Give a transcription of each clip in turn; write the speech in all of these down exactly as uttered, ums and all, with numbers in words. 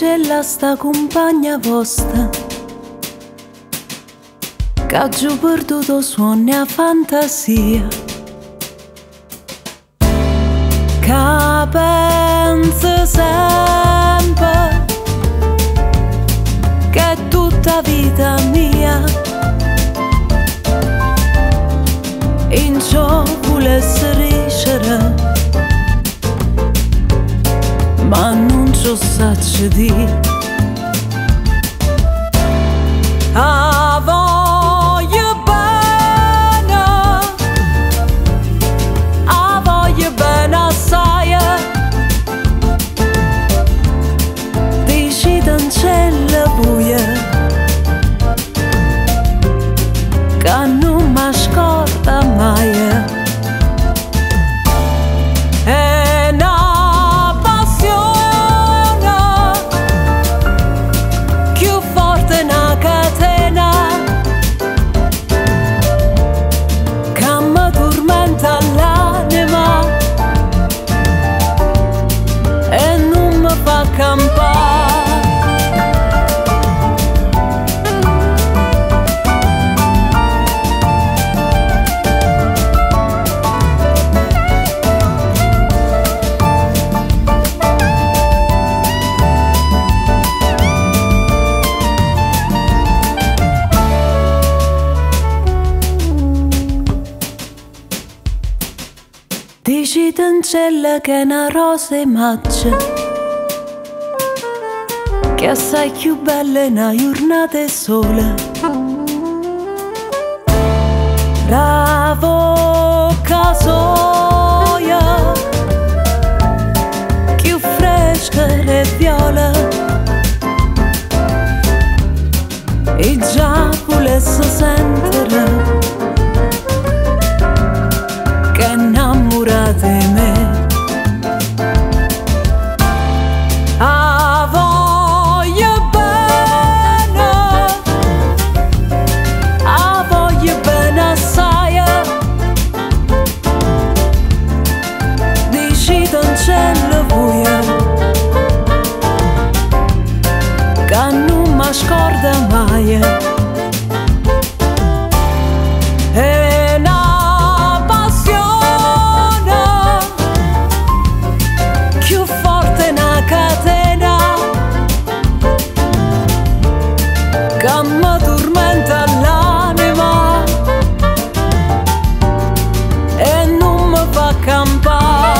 Nella sta compagna vostra che ha giù perduto suoni a fantasia, che pensa sempre che è tutta vita mia, in ciò volesse riuscire ma non c'ho sa që di. A voglio bene, a voglio bene assai. Dici d'ancella buia che non mi scorda mai. Dici d'ancella che è una rosa e maccia, che assai più bella è una giornata e sole. La bocca soia, più fresca e viola, e già volesse sentire è una passione più forte, una catena che mi tormenta l'anima e non mi fa campare.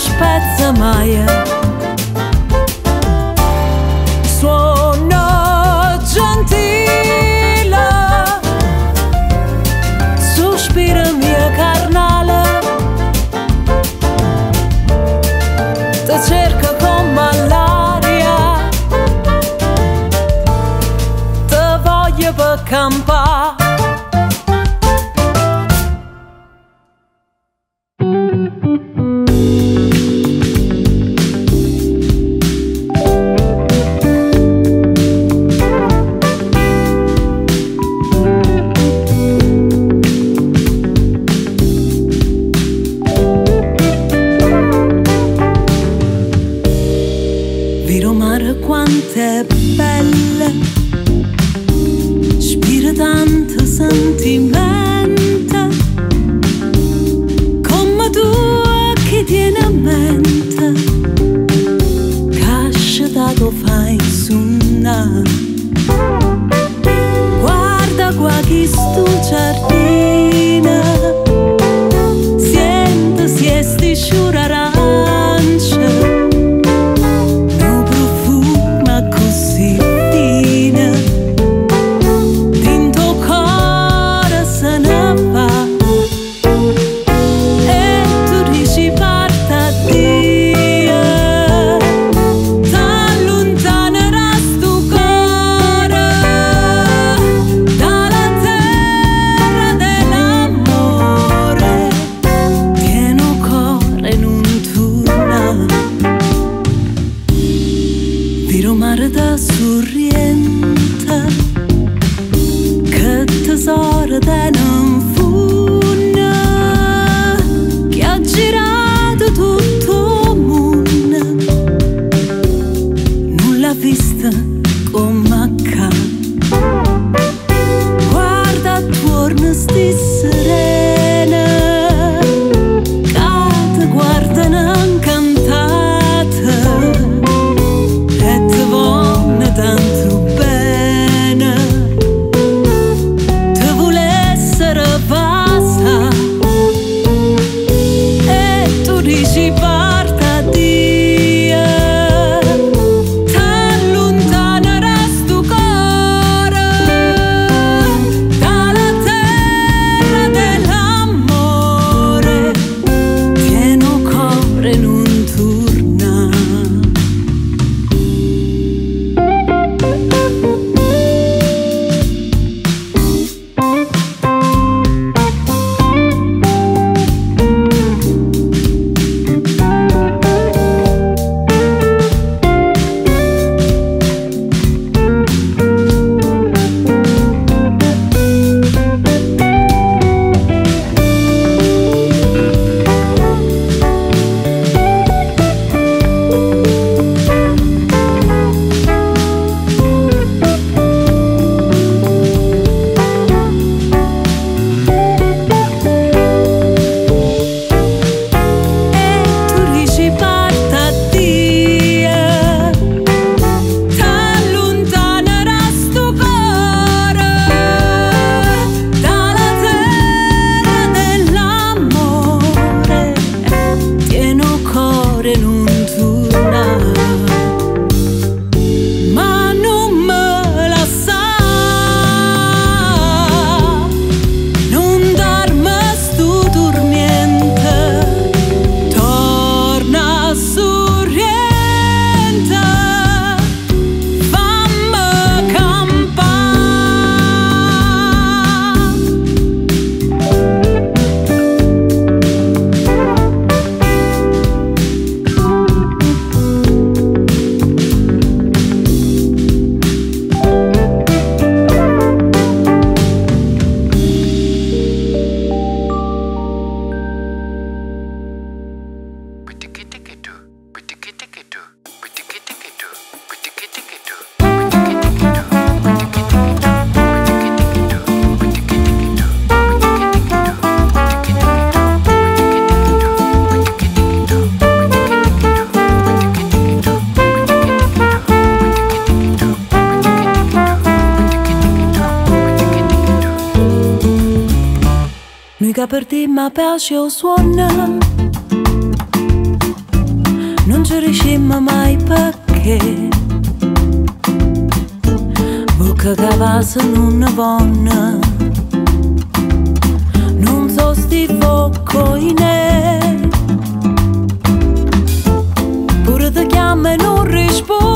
Spezza mai suono gentile, sospira mia carnale, te cerca con malaria, te voglio per campare. senti ma pesce o suona, non ci riusciamo mai perché bocca cavassa non è buona, non so sti poco in me, pure ti chiama e non risponde.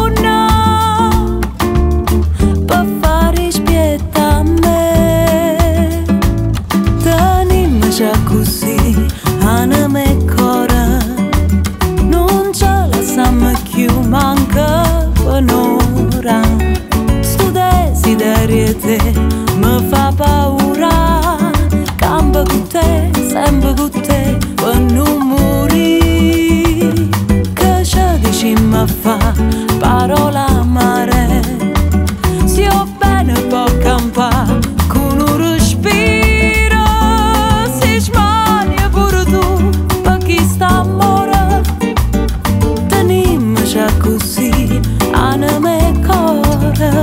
Mă fa paura că am băgut te, să-mi băgut te până nu muri. Că așa deși mă fa parola mare, si o benă pot campa cu un respiro. Si-și manie pur tu pe chista moră, tănim așa cu si ană me coră.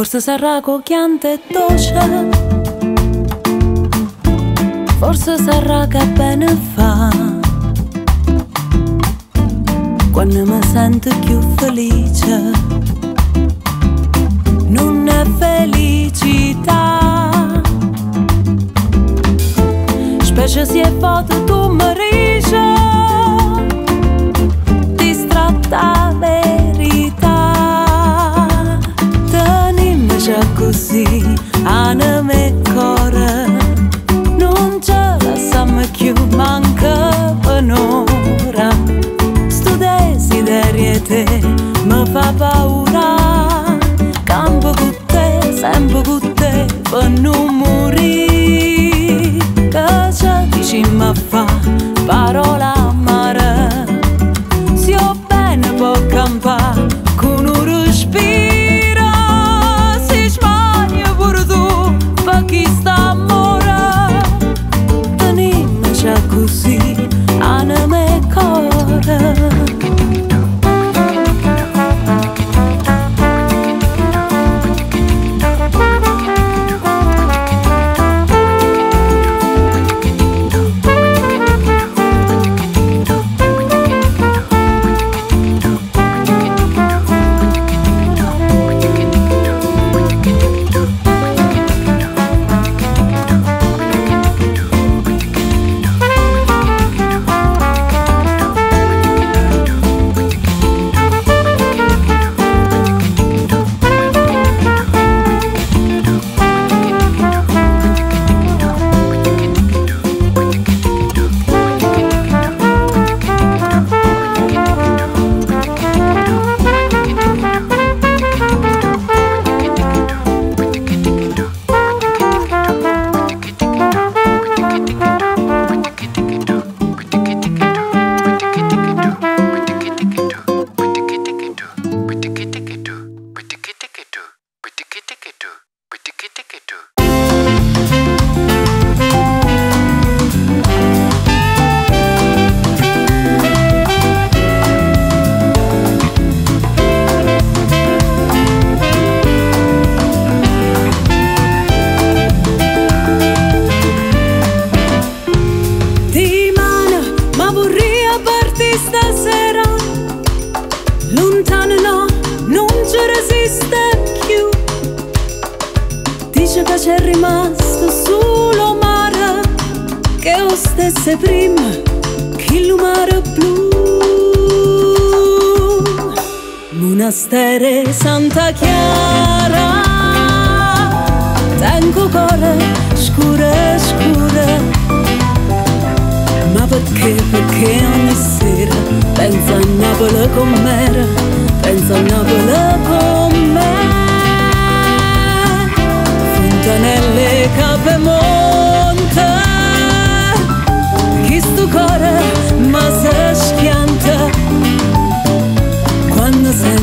Forse sarà cocchiante e doccia, forse sarà che bene fa, quando mi sento più felice, non è felicità, specie se è foto tu mi riesci, distratta verità. Così, anima e cuore, non ce la siamo più, manca un'ora. Sto desiderio di te mi fa paura, campo con te, sempre con te, per non morire. Che già dici mi fa parola amara, se ho bene può campare con un respiro.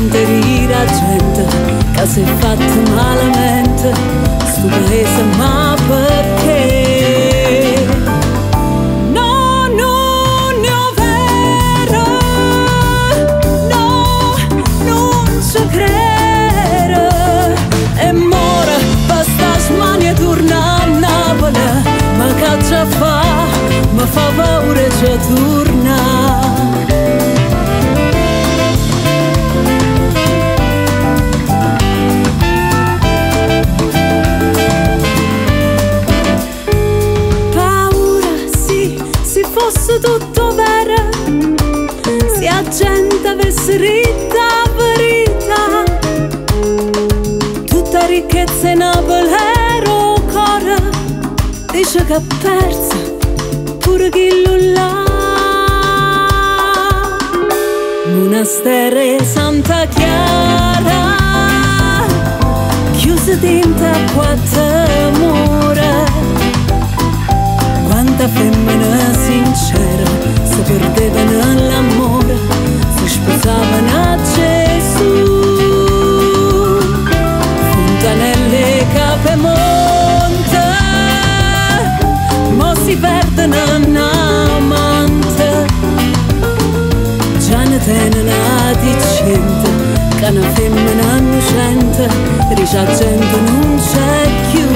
Gente Quasi fatto malamente, stupesa ma perché? No, no, no, vero, no, non ci credo. E ora basta smania torna a Napoli, ma caccia fa, ma fa paura c'è torna. Fosse tutto vero, se la gente avesse rita verità, tutta ricchezza in abolero ancora, dice che ha perso pure chi l'ha. Monastero Santa Chiara, chiuso dentro a quattro mura, quanta femmina sincera si perdeva nell'amore, si sposavano a Gesù. Fontanelle Capemonte, mo si perdono un amante, già ne tenen a dicente che una femmina innocente risciacente non c'è più.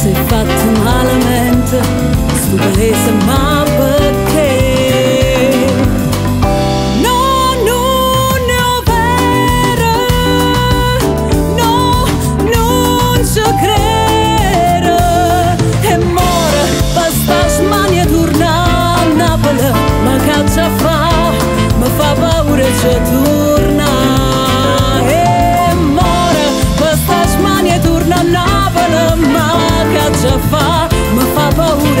Se fatto malamente, sto paese ma perché? No, no, no, vero, no, non ci credo. E ora basta smania torna a Napoli, ma caccia fa, ma fa paura c'è torna. E ora basta smania torna a Napoli, ma caccia fa, ma fa paura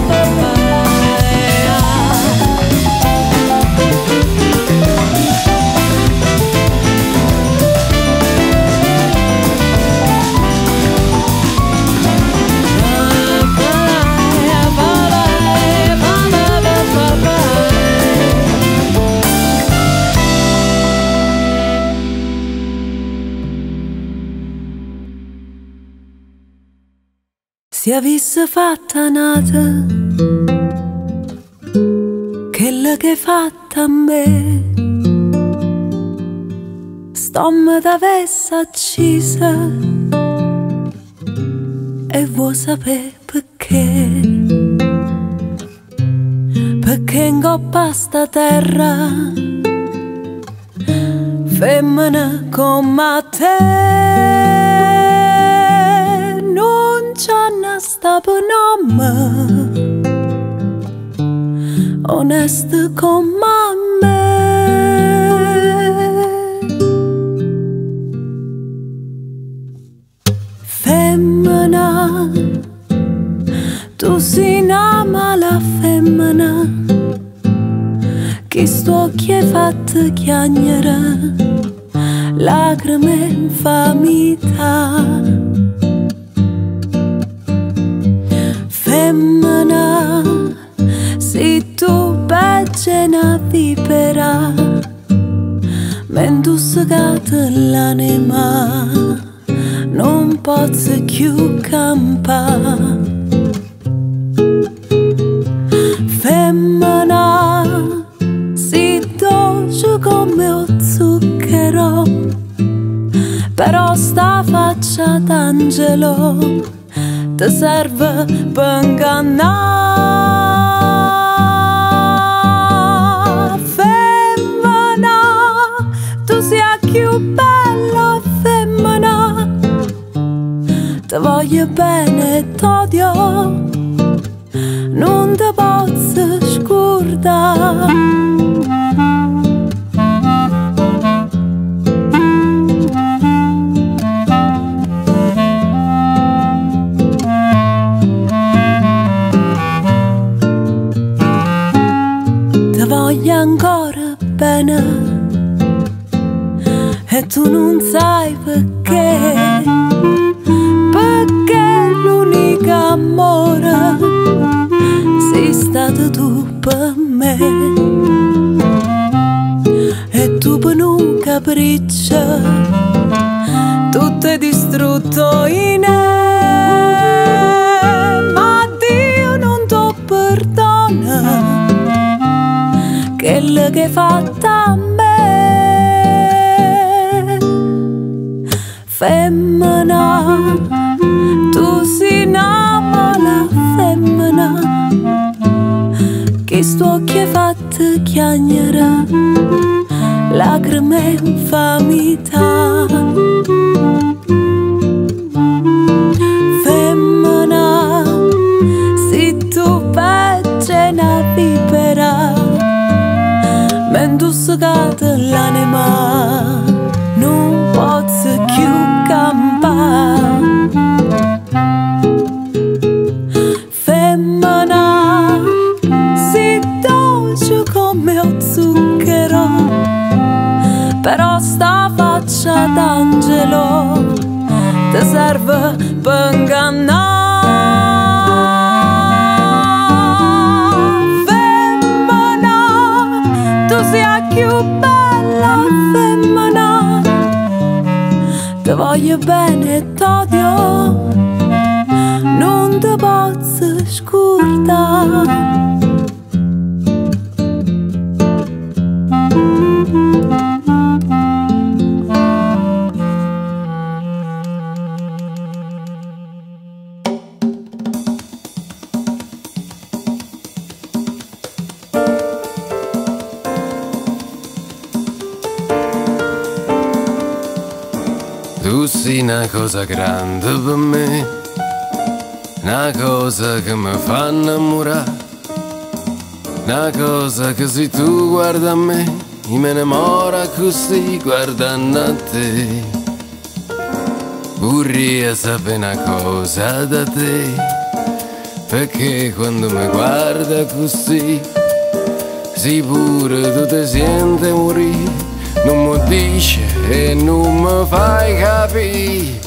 Se avesse fatta nata quella che è fatta a me, stomma t'avesse accisa e vuoi sapere perché? Perché in coppa sta terra femmina come te sta per nome, onesta come me. Femmina, tu si nama la femmina, che sto che fatta chiagnere, lacrime infamità. Femmina, si tu pace na vipera, mentuscata l'anima, non posso più campare. Femmina, si dolce come lo zucchero, però sta faccia d'angelo te serve per ingannare. voglio bene, t'odio, non ti posso scordare. Ti voglio ancora bene e tu non sai perché, perché l'unico amore sei stato tu per me. E tu per un capriccio tutto è distrutto in me. Ma Dio non ti perdona quello che hai fatto a me. Femmina, tu si innamora, femmina, che sto occhi hai fatto chiagnere, lacrime infamità. Femmina, se tu pace na vipera, menduscata l'anima, non posso più. Femmina, sei dolce come lo zucchero, però sta faccia d'angelo ti serve per ingannare. Femmina, tu sei più bella, femmina, ti voglio bene e t'odio, non ti posso scordare. Tu sei una cosa grande per me, una cosa che mi fa innamorare, una cosa che se tu guarda a me, io mi innamoro così guardando a te. Vorrei sapere una cosa da te, perché quando mi guarda così, sei pure tu ti senti morire. Non mi dici e non mi fai capire,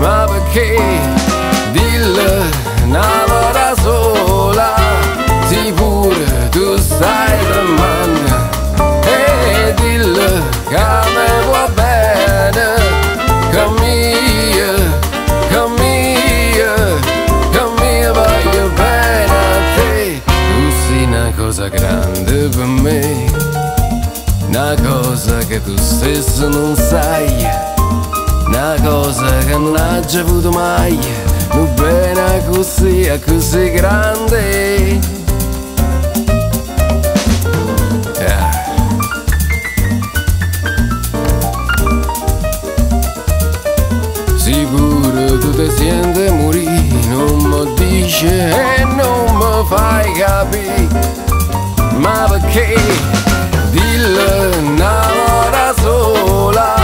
ma perché? Dillo una volta sola, sì pure tu stai tremando, e dillo che mi va bene, che mia, che mia, che mia voglio bene a te. Tu sei una cosa grande per me, una cosa che tu stesso non sai, una cosa che non hai già avuto mai, non bene così, così grande. Yeah. Sicuro tu ti senti morire, non mi dici e non mi fai capire, ma perché? Dillo una volta sola,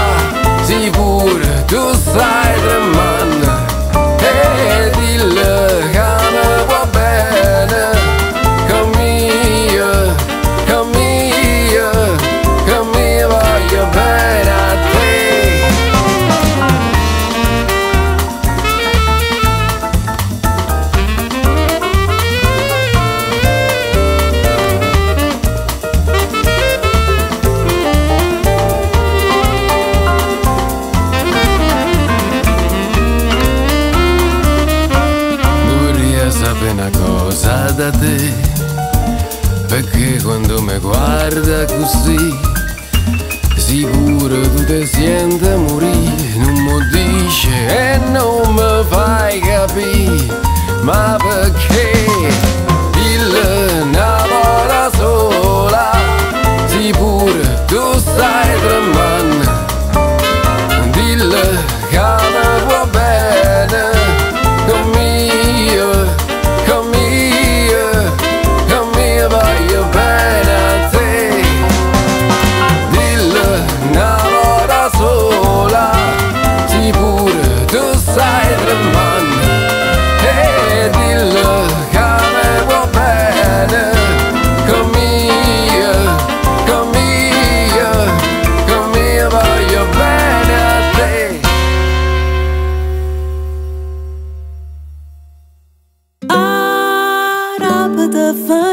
sì pure tu stai tremando, e dillo che mi va bene, che mia, che mia, che mi voglio bene a da te, perché quando mi guarda così, sicuro tu ti senti morire, non mi dici e non mi fai capire, ma perché? Dillo una volta sola, sicuro tu stai tremando, dillo che mi va bene.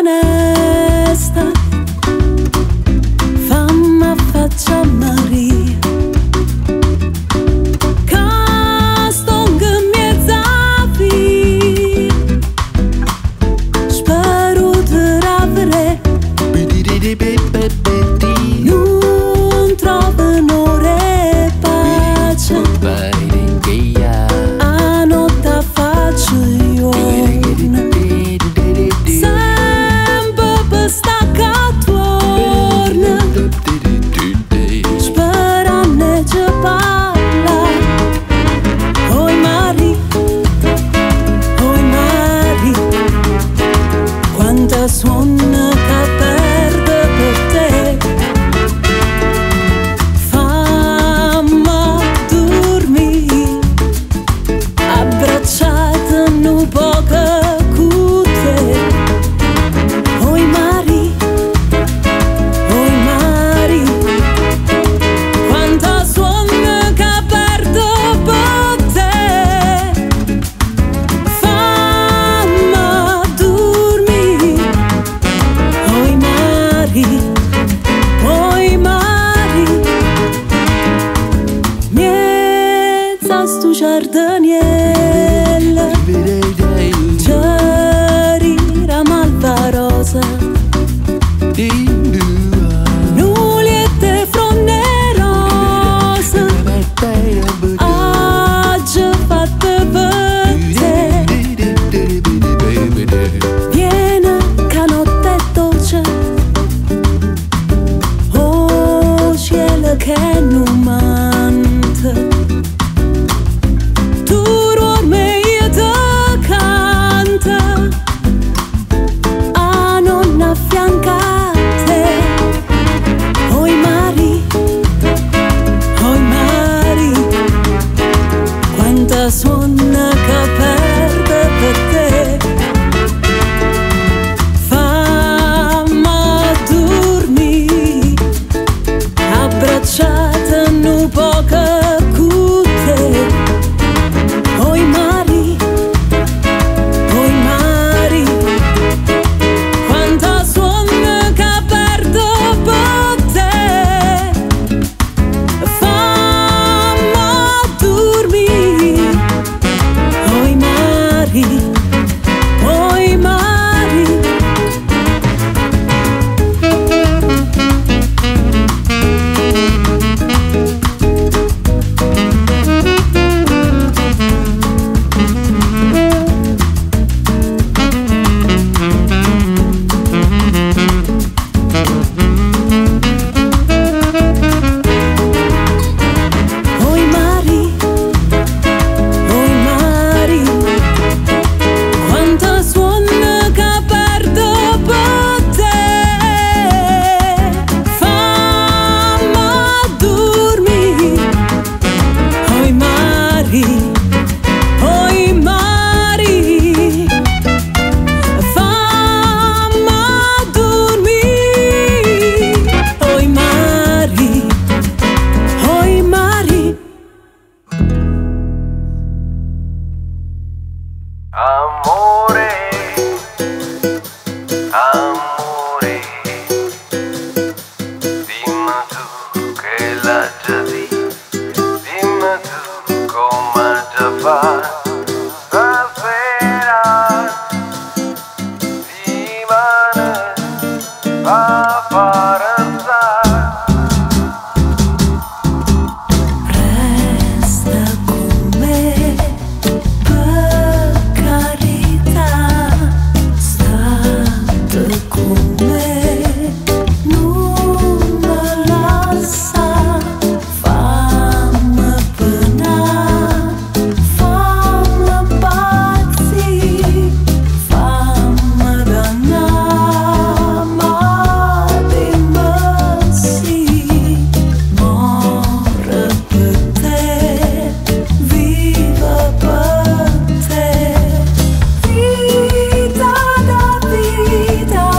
molesta, fammi faccia Maria, ca sto in mezzavi, spero di ravere, non trovano re pace, a notte faccio io. Suona che perde per te, fammi dormire abbracciata in un poco con te. Oi Mari, oi Mari, quanta suona che perde per te, fammi dormire. Oi mari, mjeza stu giardaniella, cerira malta rosa, nuliette fronde rosa, agge fatte vete, viene canotte dolce. Che non manta, tu ruome e te canta, a non affiancate. Oi Mari, oi Mari, quanta suona che perde per te, Vida, vida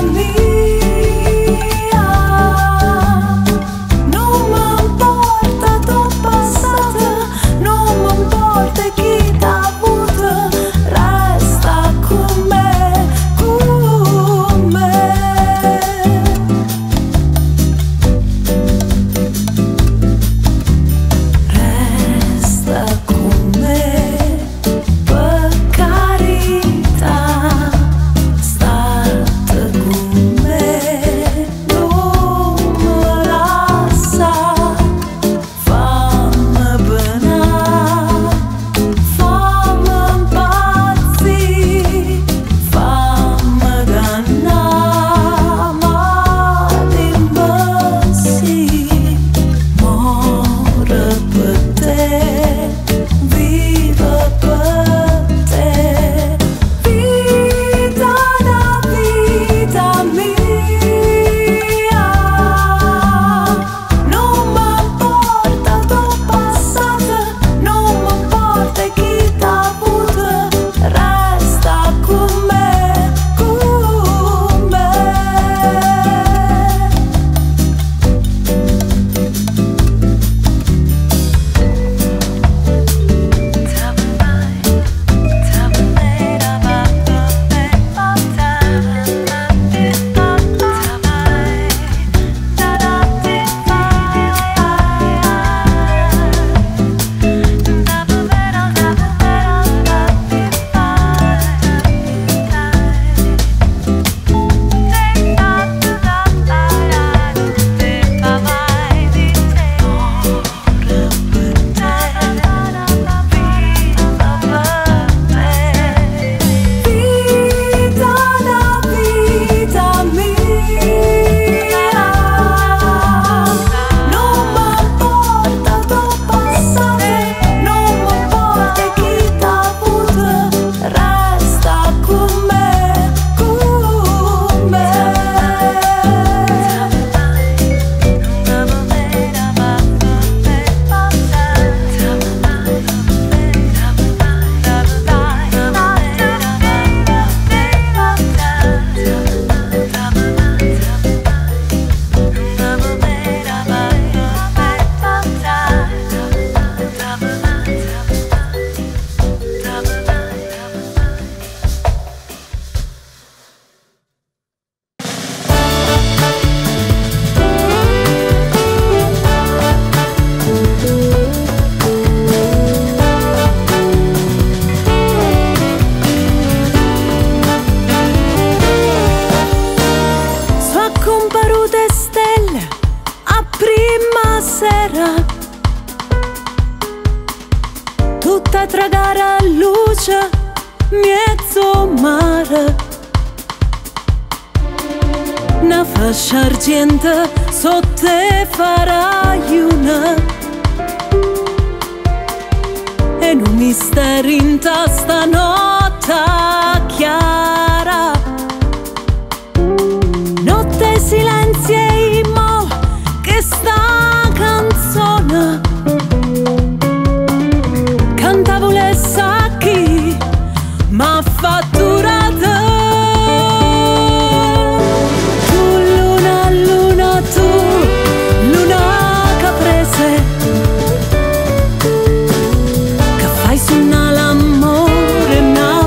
mía. që mjeco marë. Në fësh argjentë sot e fara juna, e në misterin të stanota chiara. Notte silenzia immo che sta canzone cantavo le sacchi ma fatturata. Tu luna luna tu luna caprese che fai su una l'amore na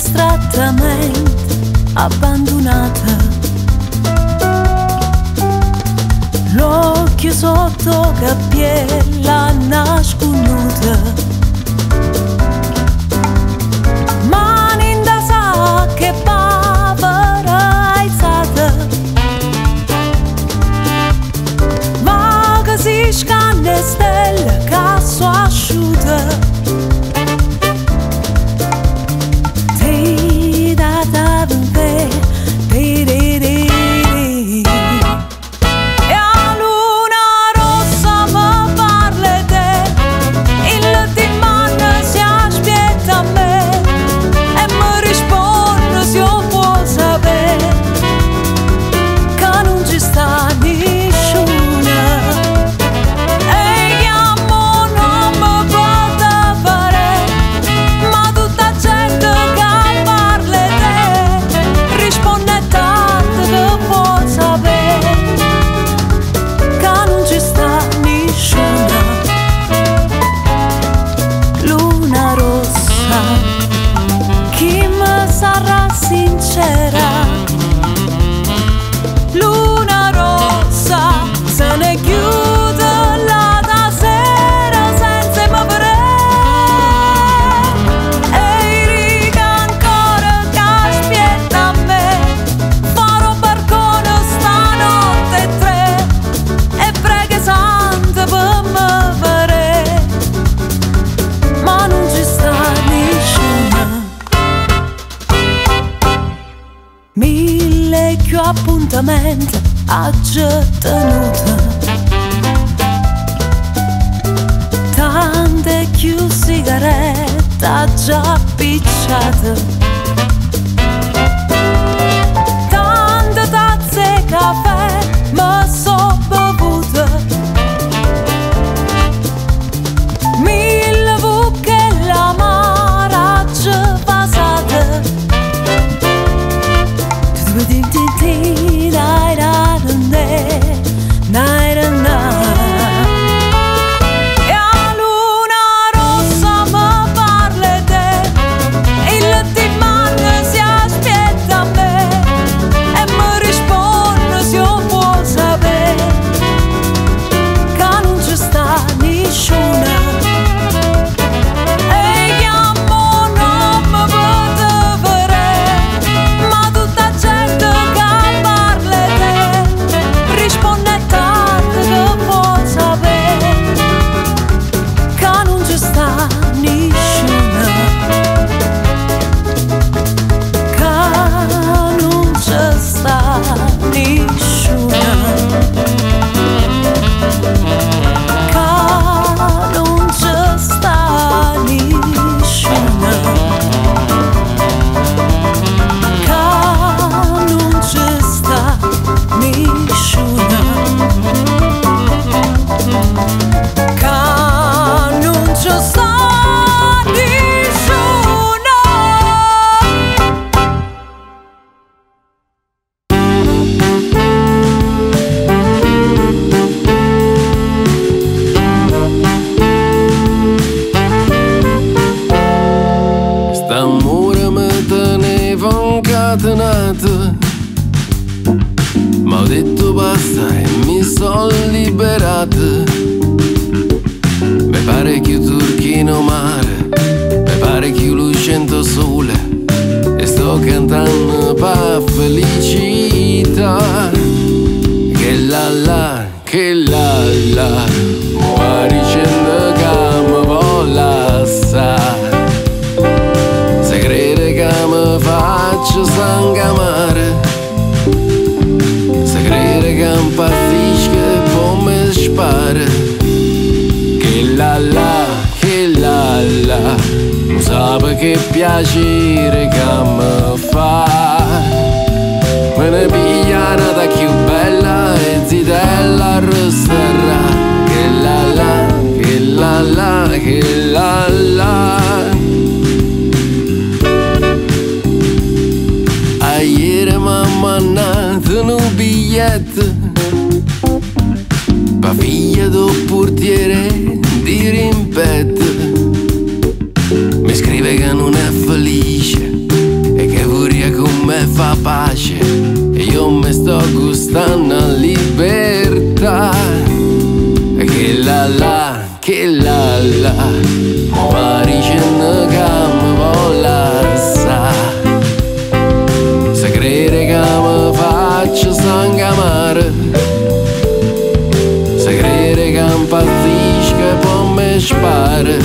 Palestra tra mente abbandonata, l'occhio sotto cappiella nasconuta, mani in da sa che pavera alzata, ma che si scanne stelle casso asciuta. Mille più appuntamenti aggiornati, tante più sigarette già picciate, tante tazze caffè ma so bevute, mille buche la mara già passate. Ma ho detto basta e mi sono liberata. Mi pare che turchino mare, mi pare che lucento sole, e sto cantando pa felicità. Che la la, che la la, ma dicendo che mi vola sa, se crede che mi faccio sangamare, patisca come spara. Che la la, che la la, non sape che piacere che mi fa. Me ne pigliano da più bella e zitella rosserà. Che la la, che la la, che la la. A ieri mamma nata un biglietto pa figlia do portiere di rimpetto, mi scrive che non è felice, me fa pace, io me sto gustando libertà. Che la la, che la la, Parigi në kam vola sa. Se crede che mi faccio sangamare, se crede che mi pazzisco e poi mi spare.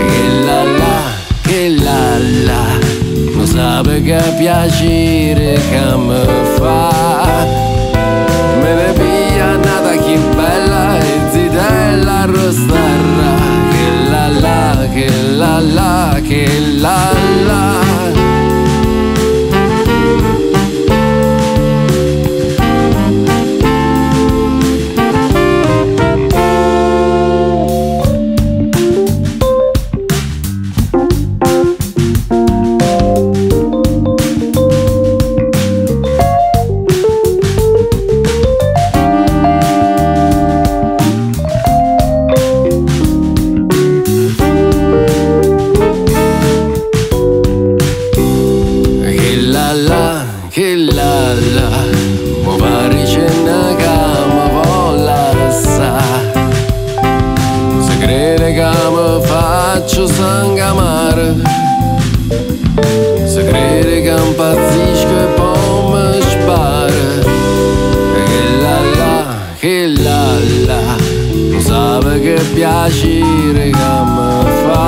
Che la la, che la la, non sape che piacere che mi fa. Me ne pia nata chi bella e zitella rostarra. Che la la, che la la, che la la. Che la la, mo Parigi në kam vola sa. Se crede che mi faccio sangamare, se crede che impazzisco e poi mi spare. Che la la, che la la, non sape che piacere che mi fa.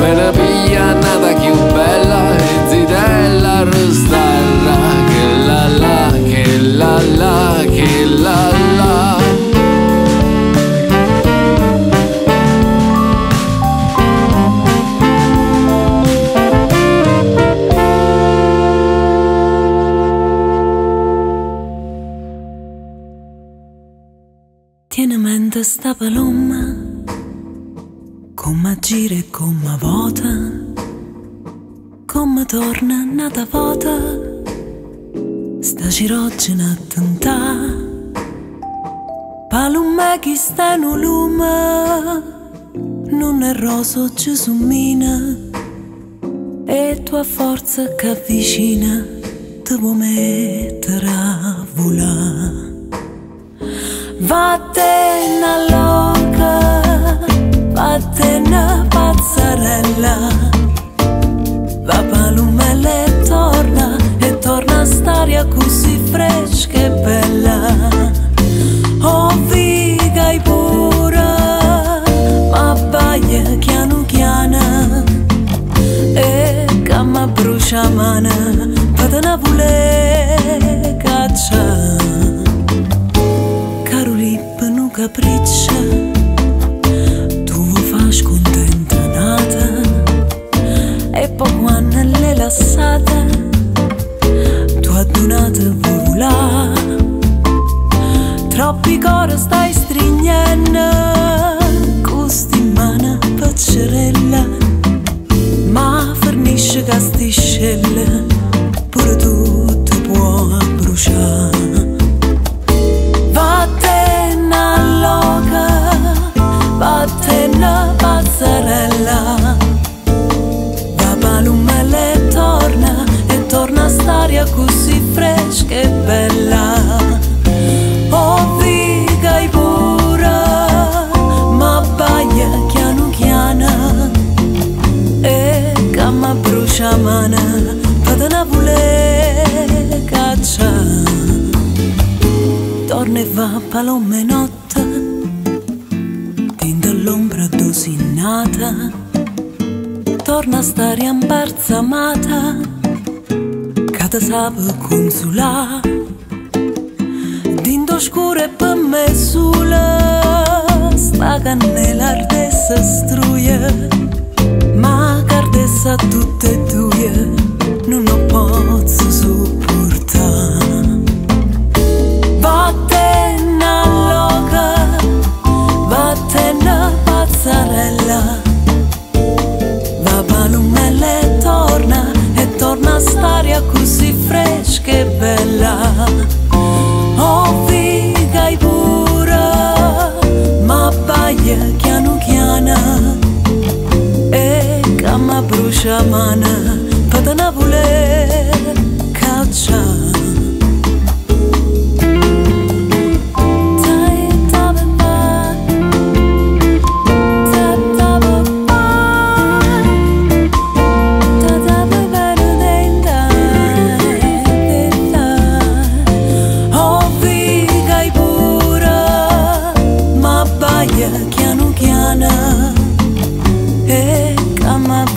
Me ne pia nata più bella e zitella rostarra. Che la la, che la la, che la la. Tieni a mente sta paloma, come gira e come vota, come torna nata vota, sta cirogena tentà. Palumma chi sta in lume, non è roso ci sommina, e tua forza che avvicina ti può mettere a volare. Vattene loca, vattene pazzarella. Va palumele e torna, e torna st'aria così fresca e bella. Oh, vigai pura, ma bagna chiano chiana, e camma brucia mana, patana vule caccia. Caro lip nu capriccia, lassata, tu adunata vuoi volare. Troppi cori stai strignendo, costi in mano paccerella, ma fornisce casticelle, pure tu ti puoi bruciare. Vattene loca, vattene pazzarella. Torna st'aria così fresca e bella. Oh, vigai pura, ma bagna chiano chiana, e camma brucia mana, patana vule caccia. Torna e va palome notte, tinta l'ombra dosinata, torna st'aria imbalsamata, te sapë konsula, din do shkure për mesula, staga nell'ardesa struje, ma cardesa tutte e due, non lo posso supportare. Vattene loca, vattene pazzarella, va palumele e torna, torna st'aria così fresca e bella. Oh, vigai pura, ma bagna chiano chiana, e camma brucia mana, patana vula.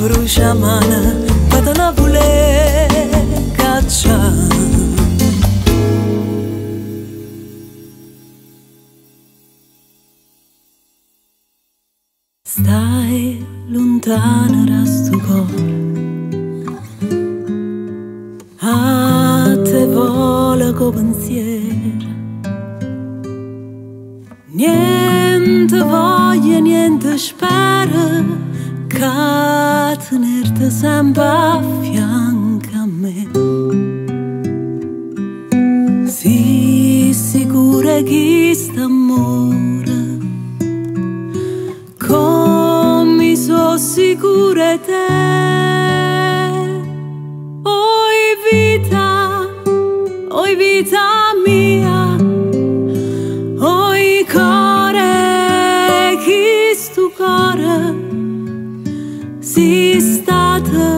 Vrusha mana Pata na vule Kaqa Stai lontana da sto cor A te vola co pensiero Niente voglia, niente spera Ca tenerti sempre a fianco a me Sii sicura che st'amore Sicure te Oi vita, oi vita mia Oi core, chi stu core Si stata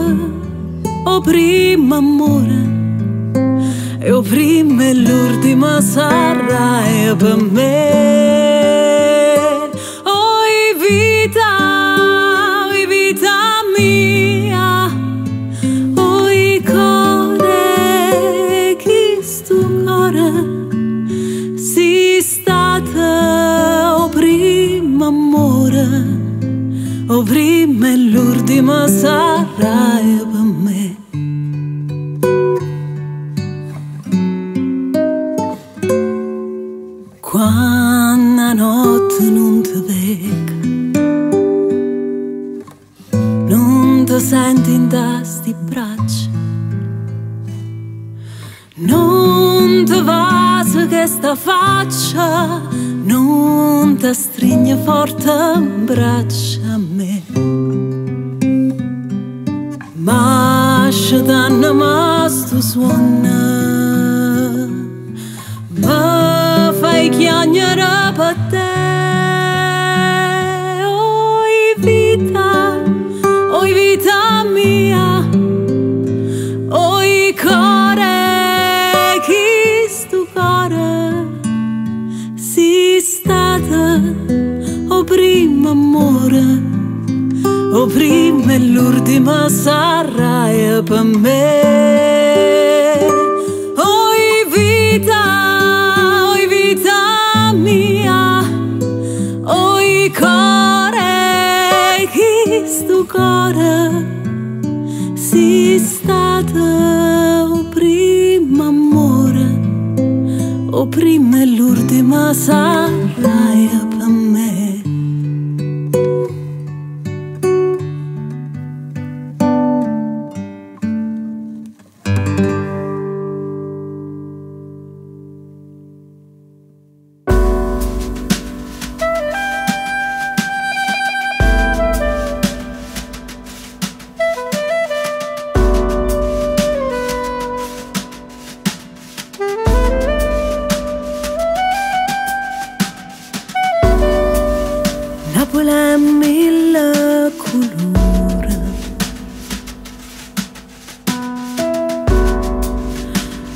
o prima amore E o prima e l'ultima sarai per me O prima e l'ultima sarai per me Quando la notte non ti becca Non ti senti in tasti braccia Non ti vasi questa faccia Non ti stringe forte in braccia a me Ma se danno ma sto suona Ma fai chiagnare per te Oi vita, oi vita mia Oi core, chi sto core Si stata o prima amore O prima e l'ultima sarai per me Oi vita, oi vita mia Oi core, chi sto core Si stata o prima amore O prima e l'ultima sarai per me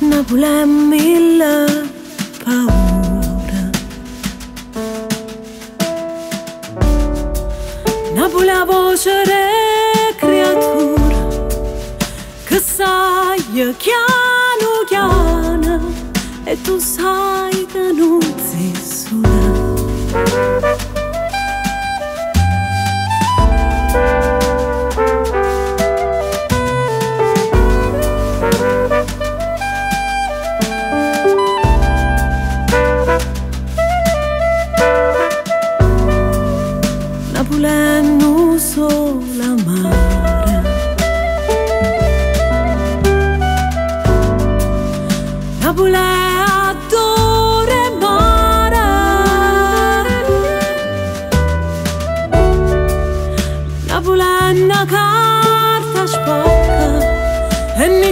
Napoli ha mille paure Napoli ha voce di creatura Che sai chiano chiana E tu sai che non si suona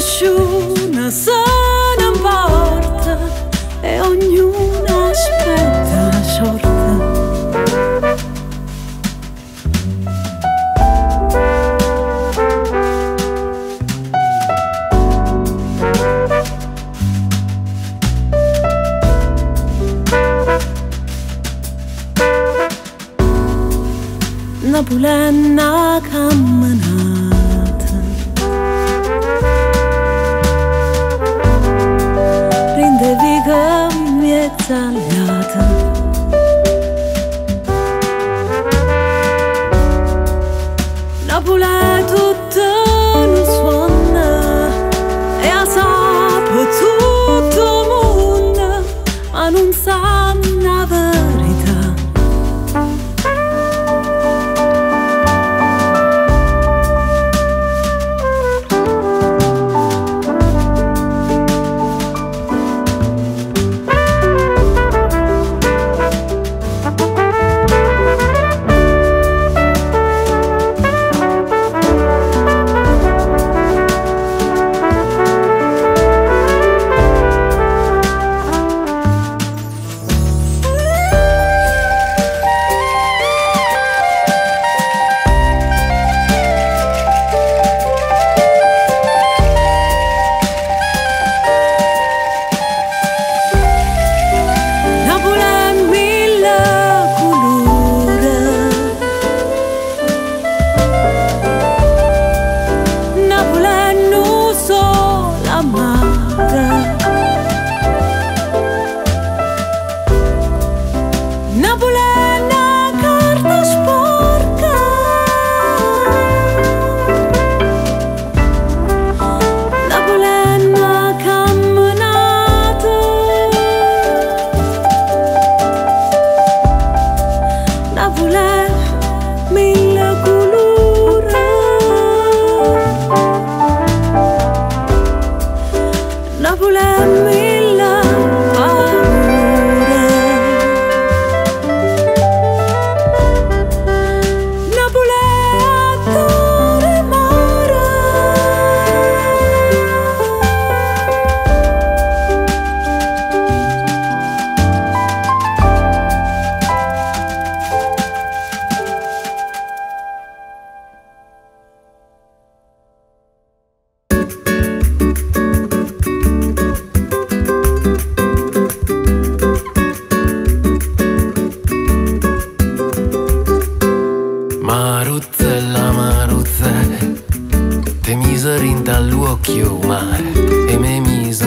Nessuno se ne importa e ognuno aspetta la sorte. Napoli na camminare isha natën. Napoli tutto non suona e ha saputo tutto mondo, ma non sa la verità. Aiuta e mi è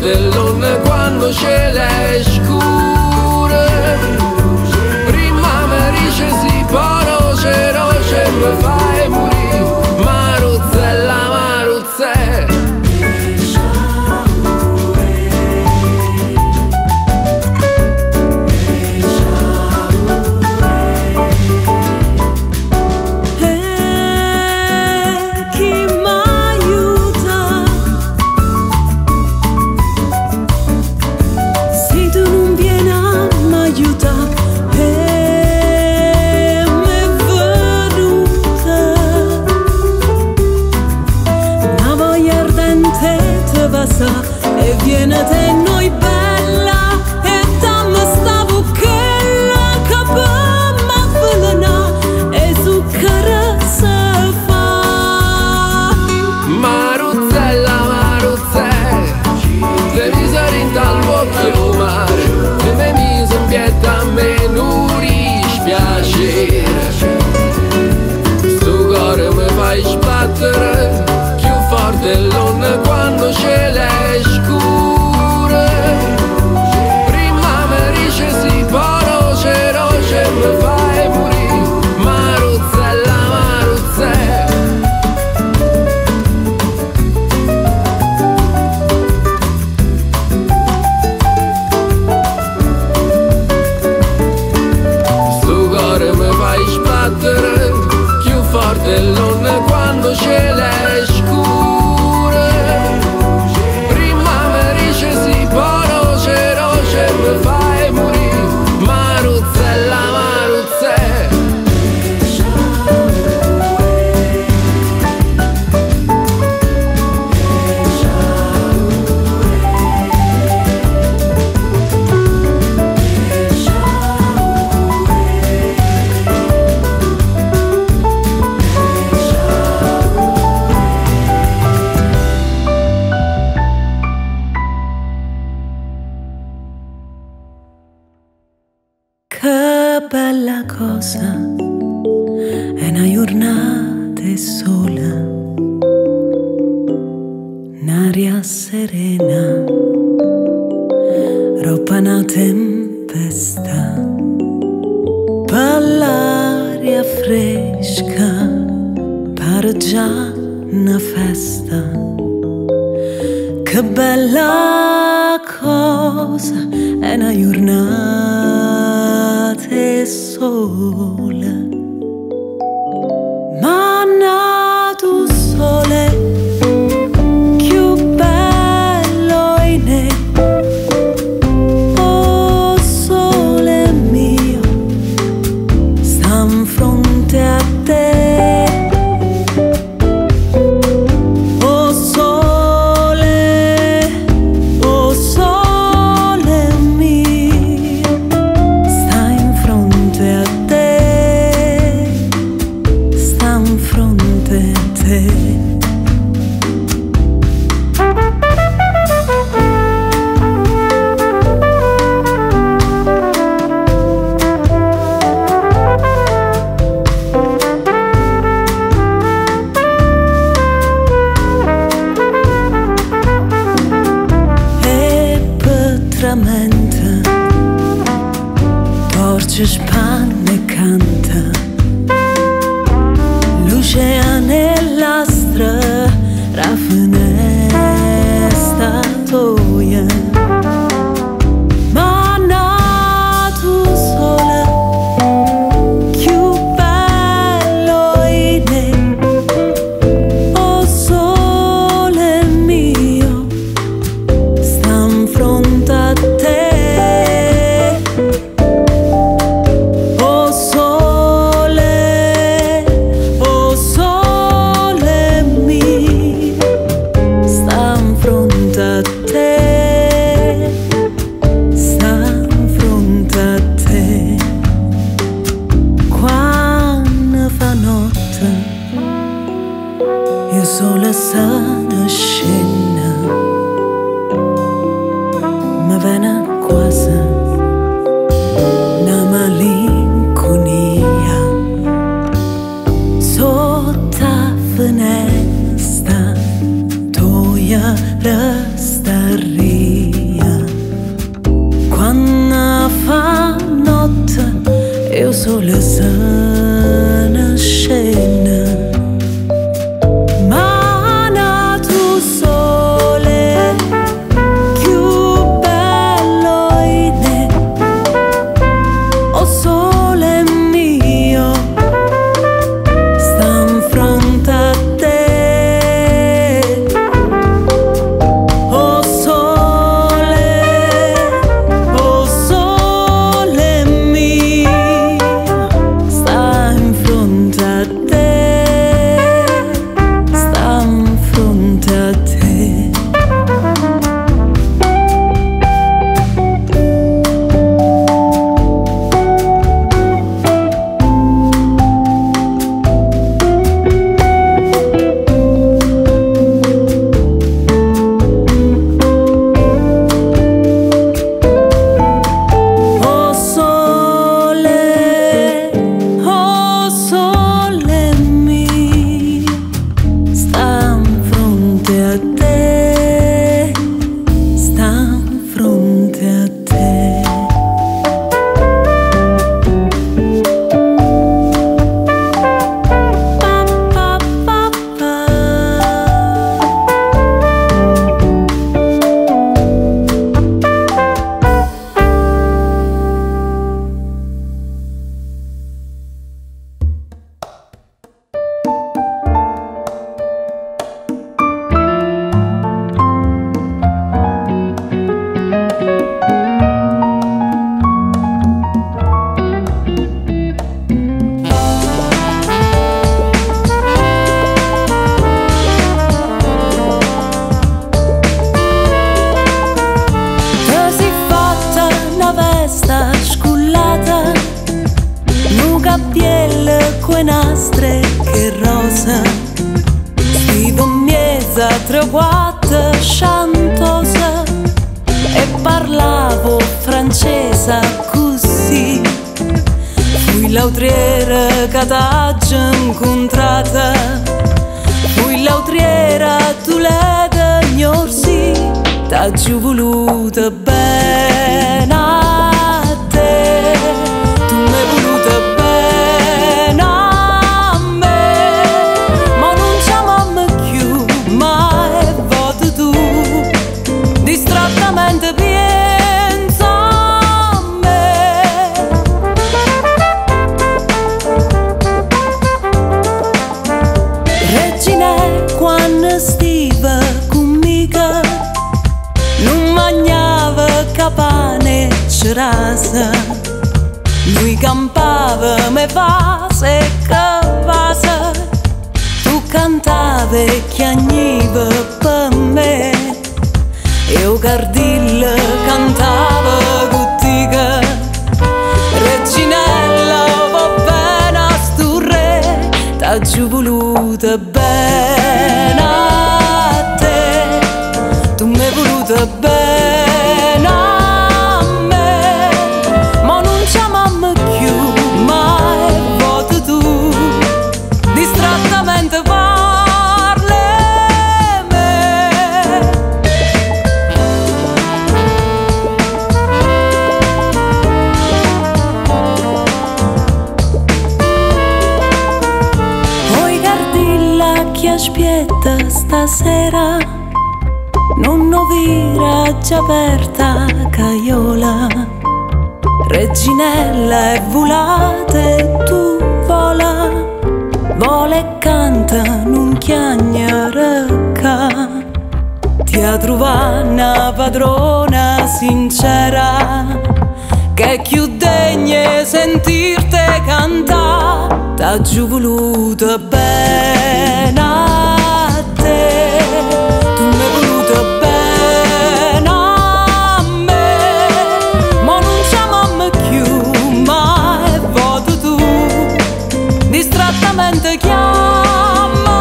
venuta cosas en una giornata sola, un'aria serena, roba una tempesta, pall'aria fresca, pare già una festa. Che bella cosa è una giornata sola, ma non tu sole. Torce spanne canta, luce nella strada, la finestra tua, ma non tu sola, più bello in te, oh sole mio, sta in fronte a te. Io sola sana scena, ma vena quasi una malinconia, sotto finestra tua resta ria. Quando fa notte io sola sana scena. Scrivo mezza trovata chantosa e parlavo francese così. Fui la strada c'incontrata, poi l'autriera tu l'hai d'ignorsi, t'ha giù voluta bene a te, tu m'hai voluta bene a me, ma non chiamammi più mai voto tu, distrattamente vieni. Quando stiva con mica non mangiava capane c'è rasa, lui campava me vase e cavasa, tu cantava e chiagniva per me, e o cardilla cantava guttica, reginella va bene a stu re, t'ha giù voluta bene. Bene a me, ma non chiamammi più mai voto tu, distrattamente parla me. Oi Cardilla che aspetta stasera, non ho viraggia aperta caiola, reginella è volata e tu vola, vola e canta non chiagna recca, ti ha trovato una padrona sincera che è più degna sentirte cantare, t'ha giù voluta bene a te. Chiama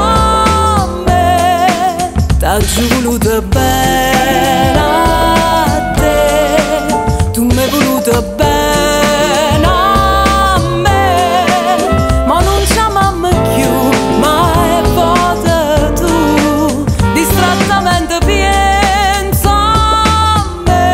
me, t'ha giù voluta bene a te, tu m'hai voluta bene a me, ma non chiamammi più mai vota tu, distrattamente pensa a me.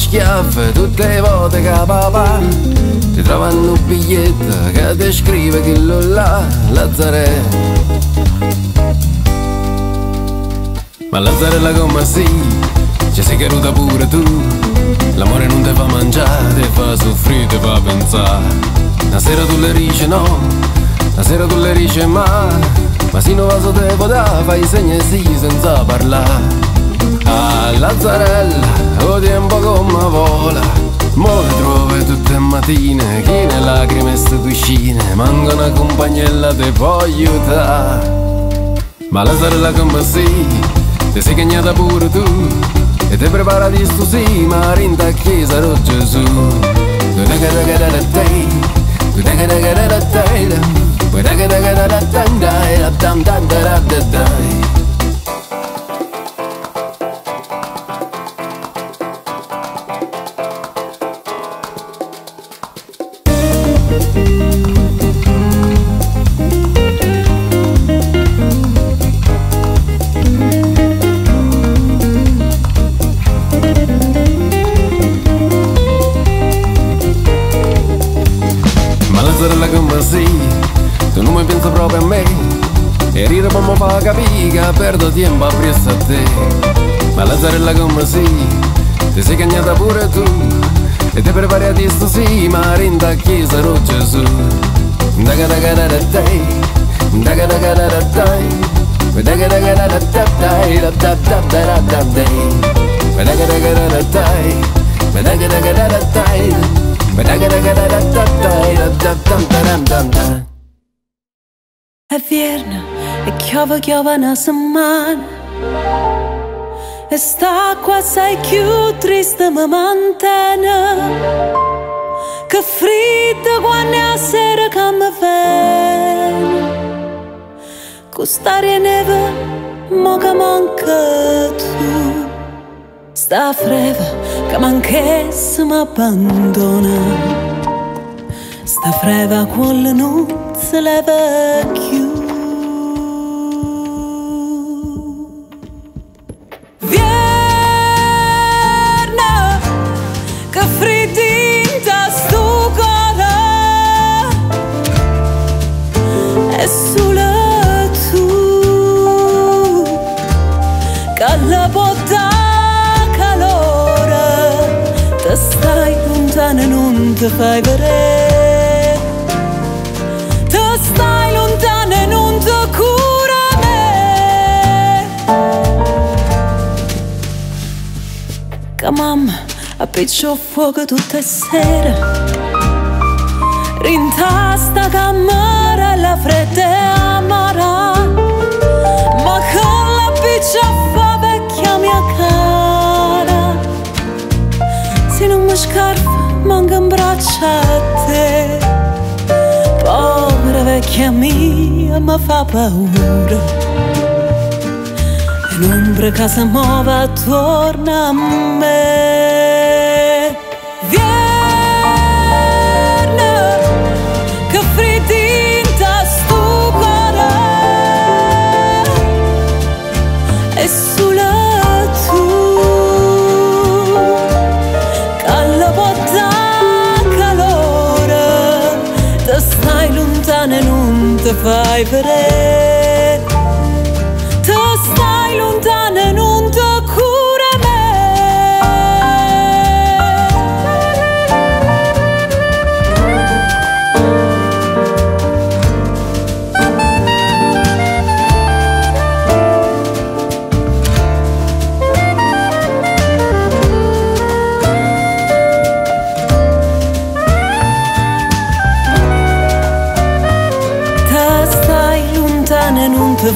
Schiaffe tutte le volte che papà ti trovano un biglietto che ti scrive che lo là Lazzarella. Ma Lazzarella come sì, ci sei caduta pure tu. L'amore non ti fa mangiare, ti fa soffrire, ti fa pensare. Una sera tu le dici no, una sera tu le dici ma. Ma se non vaso te potà, fai segni sì senza parlare. Ah Lazzarella, lo tempo come vola, mo le trovi tutte mattine, chi ne lacrime sta cucine, manca una compagnella te può aiutare. Ma Lazzarella come sì, te sei cagnata pure tu, e te prepara di stu sì, ma rinda chiesa ro Gesù. Perdo tempo appresso a te, ma Lazzarella come sì, ti sei cagnata pure tu, e ti prepari a questo sì, ma rinda chiesa ro Gesù. E vjerna, e kjo vë kjo vë nësë man E sta qua sai più triste ma mantene Che fritta guane a sera come ven Custare neve ma che manca tu Sta freva che manchesse m'abbandona Sta freva quelle nuzze le vecchie Te fai vedere, te stai lontano e non ti cura me. Che mamma appiccio fuoco tutte sere, rintasta camera la fretta amara, ma con l'appiccio fa vecchia mia cara, se non mi scarpa. Manca in braccia a te Povera vecchia mia ma fa paura E l'ombra che si muove attorno a me Vieni che frittinta sto cuore E sulla Te fai vedere, te stai lontano e non ti cura Te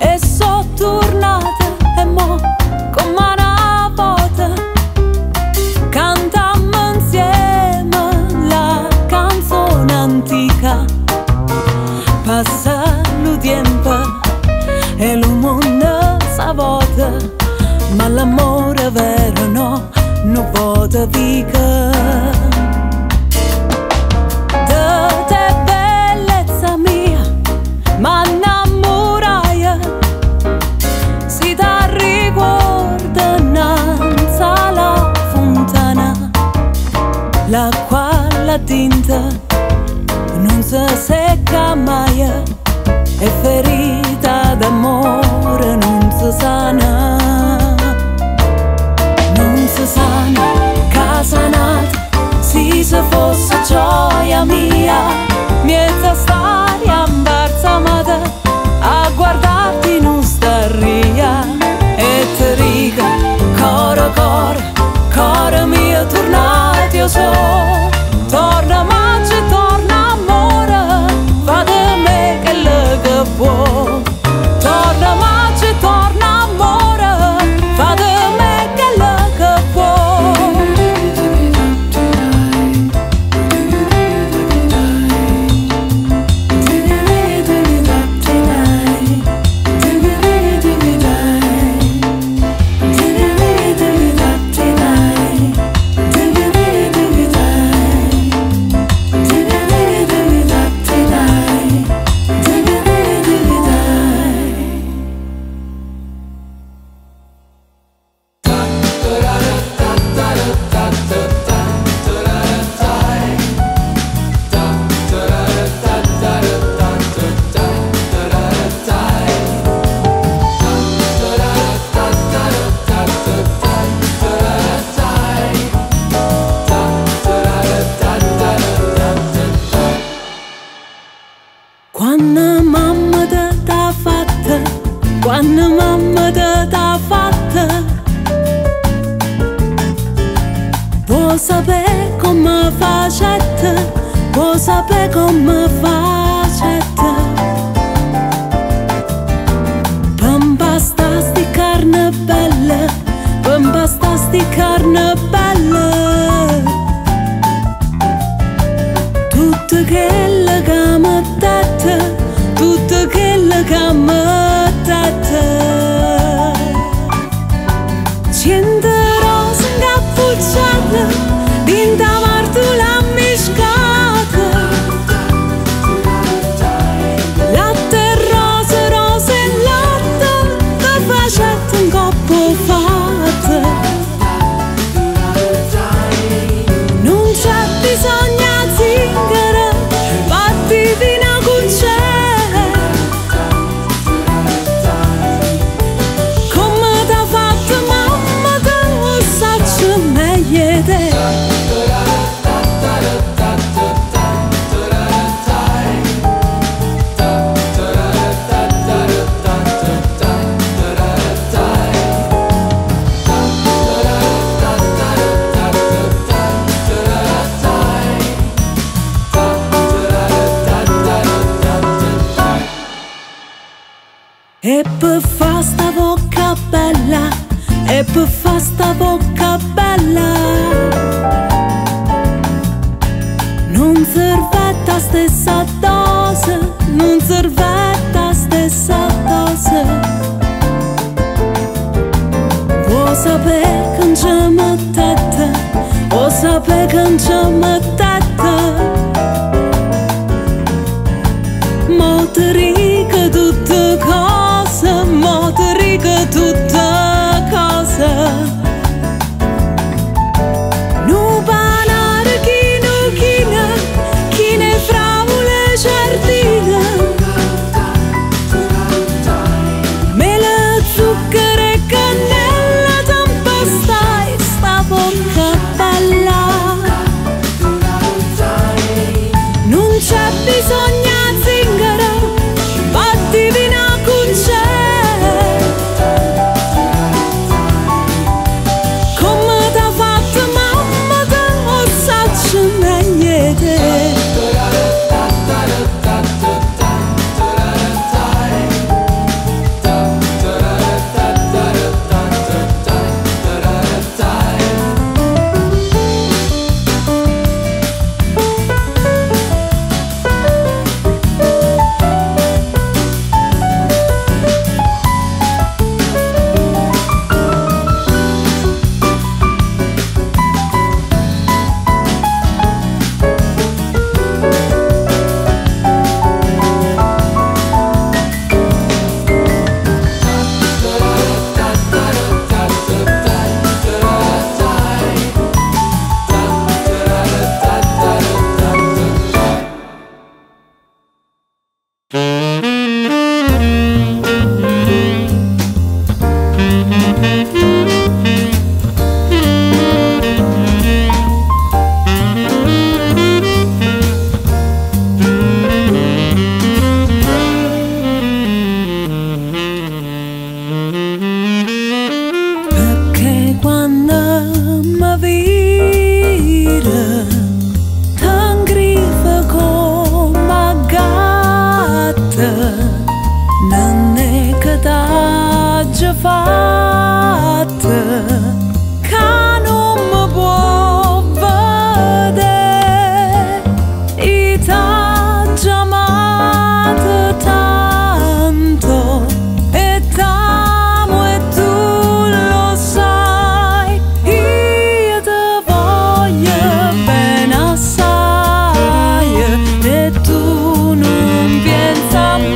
E so tornata e mo, com'è stampa e l'umonna savota, ma l'amore vero no, non può te dica. De te bellezza mia, ma innamoraia, si dà riguardo innanzi alla fontana, la quale la tinta non si secca mai, è ferita d'amore, non si sana, non si sana, casa nata, se se fosse gioia mia, miezza storia imbalsamata, a guardarti non starria, e ti riga, coro coro, coro mio, tornati io so, torna maggio, torna vuoi. Torna maggio, torna amore, fa di me quello che fatë, ka në më bovëde, i ta gjamatë tanto, e ta mu e tu lo sai, i e të vojë ben asaj, e tu nuk vjen sa me.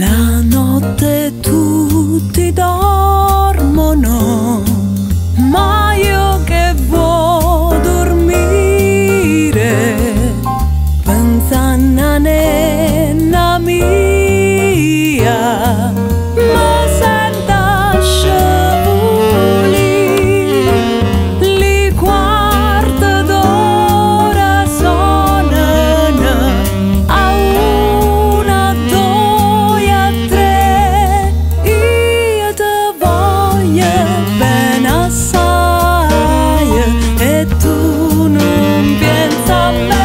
La notte tutti dormono, ma io che voglio dormire, pensando a nena mia, ma senza scivoli, li quarti d'ora sonano, a una, due, a tre, io te voglio ben assai, e tu non pensi a me.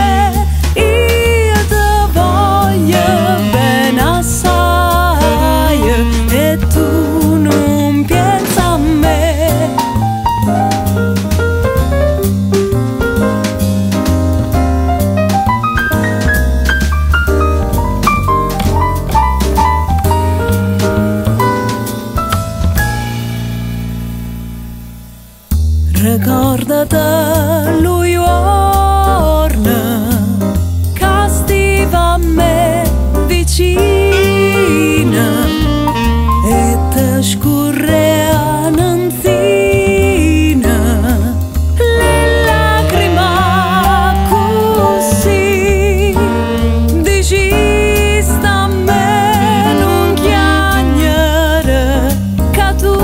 Ricordate l'uiorna, che stiva a me vicina, e te scorrea nanzina, le lacrime così, dici sta a me non chiagnare, che tu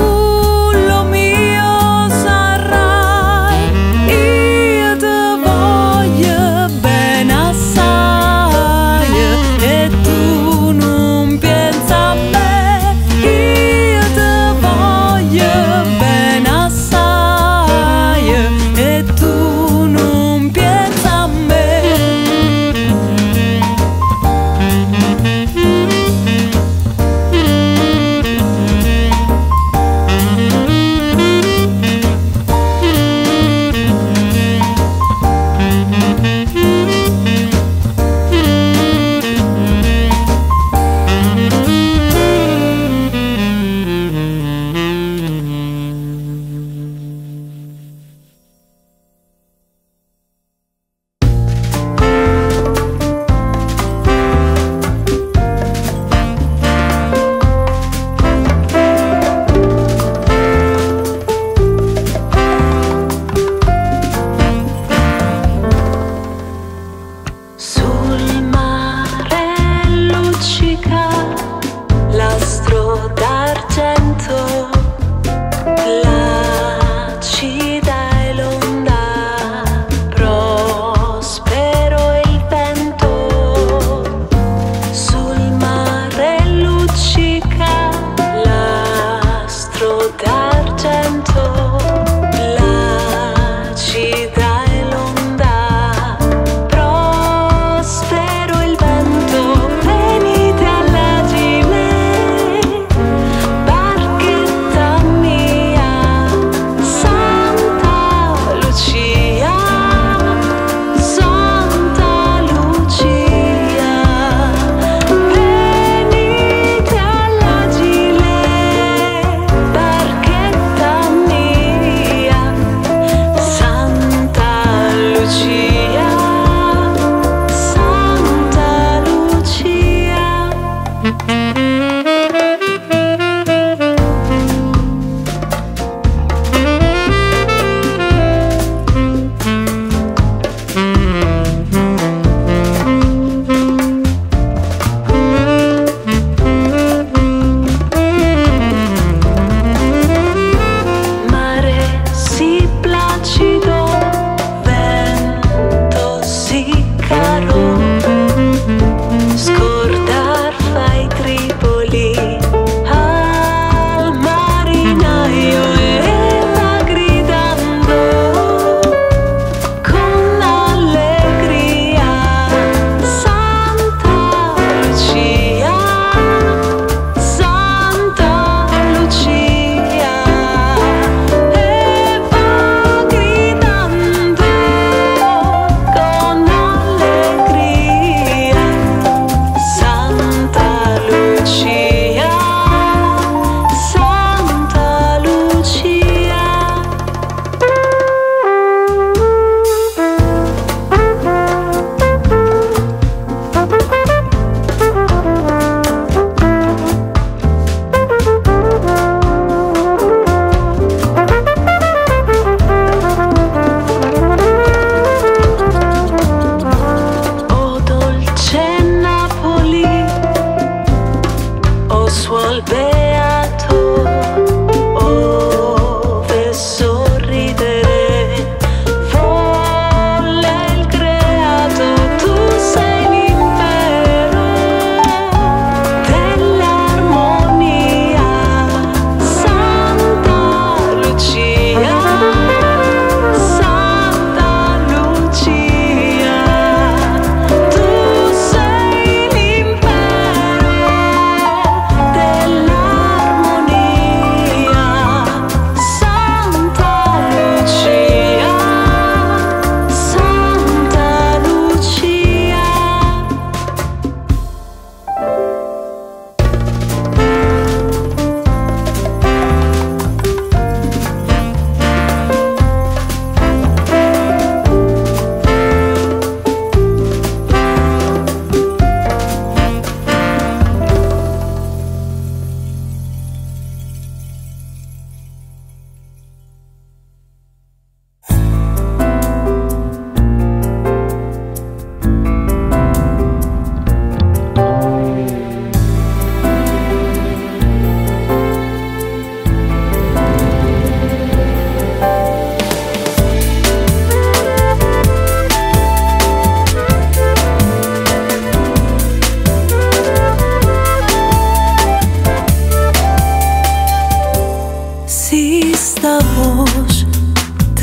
e tu non pensi a me, io te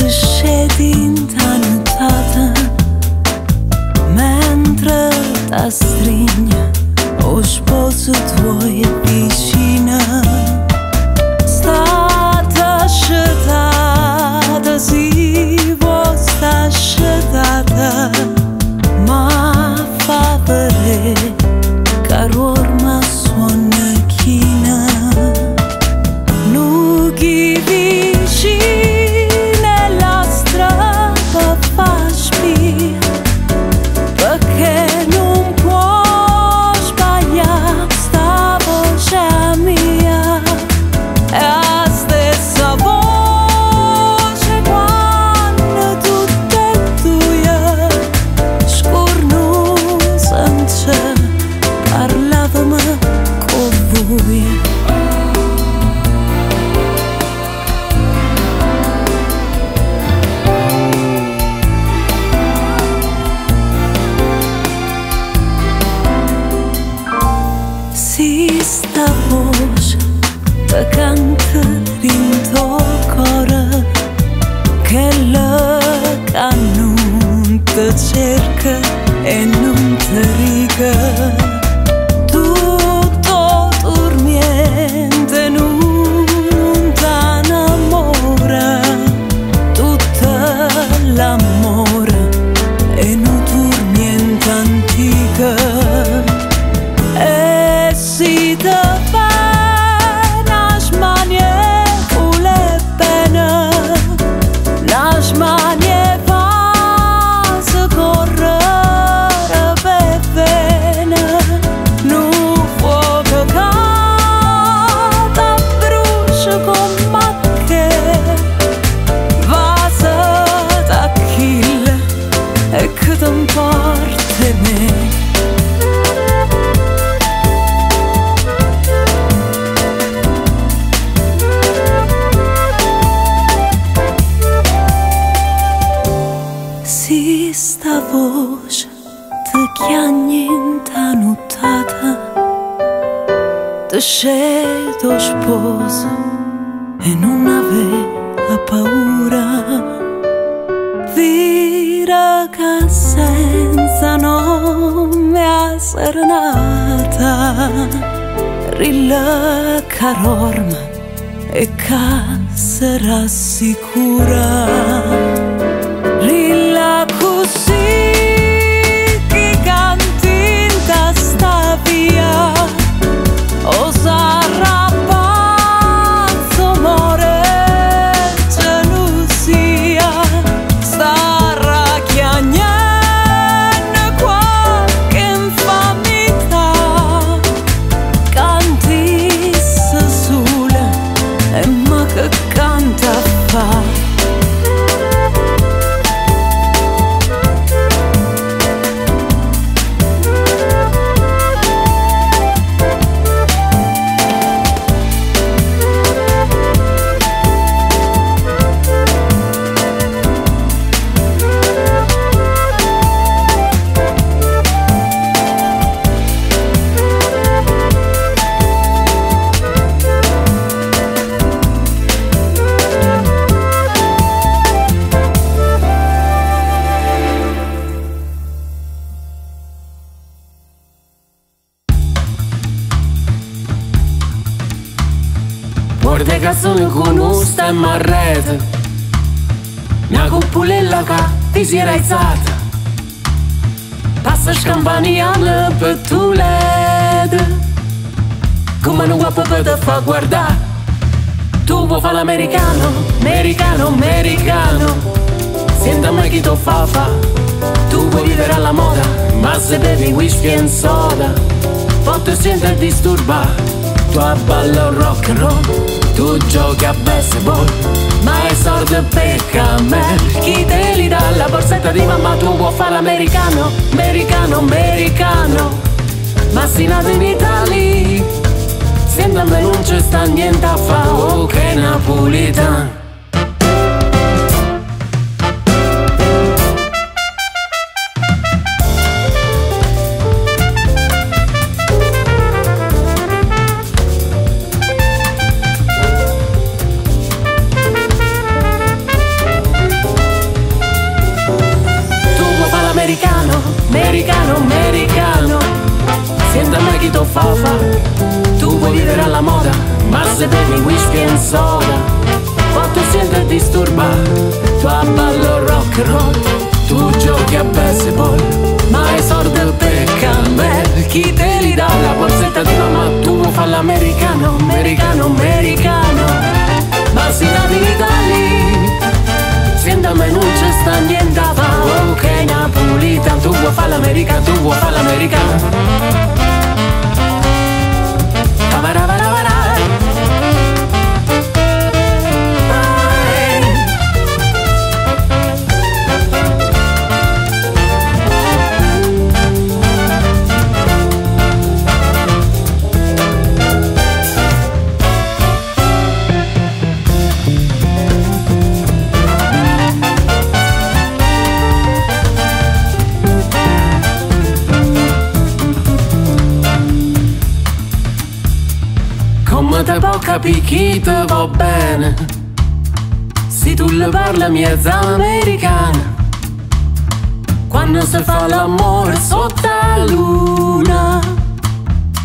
shedin ta në tatën mentre ta strinja o shposu tvoje piscina stata shëtata zivo sta shëtata ma favore karor ma suona china nuk i vishin e non te riga tutto dormiente non t'annamora tutta l'amore e non dormiente antica e si da fa nasmanie ule pena nasmanie scelto sposo e non aveva paura dire che senza nome a serenata rilaccarò e che sarà sicura ma rreth mja ku pulella ka ti gjera i cata pasë shkambania në pëtuled kuma nua pëpë të fa guarda tu po fa l'americano americano, americano sienta me quito fafa tu vuoi vivere alla moda ma se bevi whisky and soda potu sienta disturba tu abballa rock and roll tu giochi a baseball, ma è sordo per camel. Chi te li dà la borsetta di mamma tu vuoi fare l'americano, americano, americano. Ma si nato in Italia, sembra che non ci sta niente a fare, oh che napolitano. Americano, americano, sienta marchito fafa. Tu vuoi vivere alla moda, ma se bevi whisky and soda, quanto siente disturbato, tu abballo rock and roll. Tu giochi a baseball, ma i soldi del Bechamel, chi te li dà la borsetta di mamma? Tu fa l'americano, americano, americano. Ma si navi in Italia, siéntame, non c'è sta niente a fare. Ok, Napoli, tu vuoi fa l'americano, tu vuoi fa l'americano. Ma te può capire chi te va bene, se tu le parli mezza americana, quando si fa l'amore sotto la luna,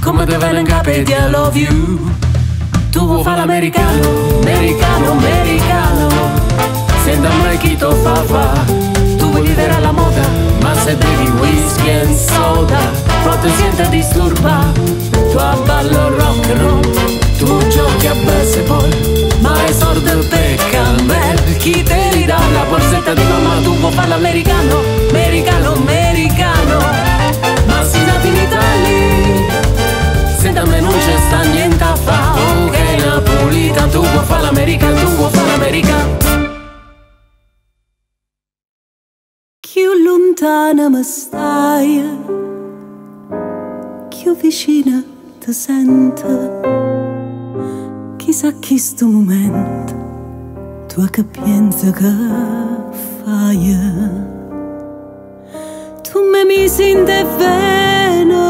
come te viene in capo e I love you. Tu vuoi fare l'americano, americano, americano, senta mai chi te fa fa. Tu vuoi vivere alla moda, ma se bevi whisky and soda, pronto siente disturbato, tu abballo rock and roll. Tu giochi a baseball, ma hai soldi del Bechamel, chi te li dà la borsetta di mamma? Tu vuoi fare l'americano, americano, americano. Ma si nati in Italia, senta me non c'è sta niente a fare. Ok, Napoli, tu vuoi fare l'americano, tu vuoi fare l'americano. Più lontana mi stai, più vicina ti sento. Chissà chi sto momento tua capienza che fai. Tu mi misi in te veno,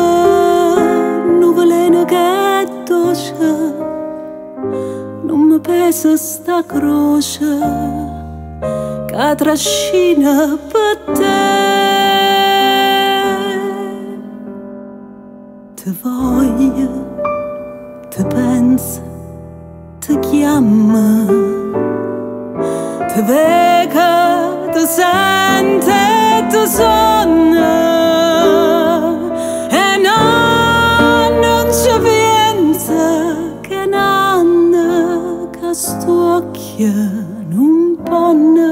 nuvolena che tosce, non mi pesa sta croce che trascina per te. Te voglio, te penso, ti chiama, ti vega, ti sente, ti suona, e no, non ci pensa che nanna che sto occhio non ponna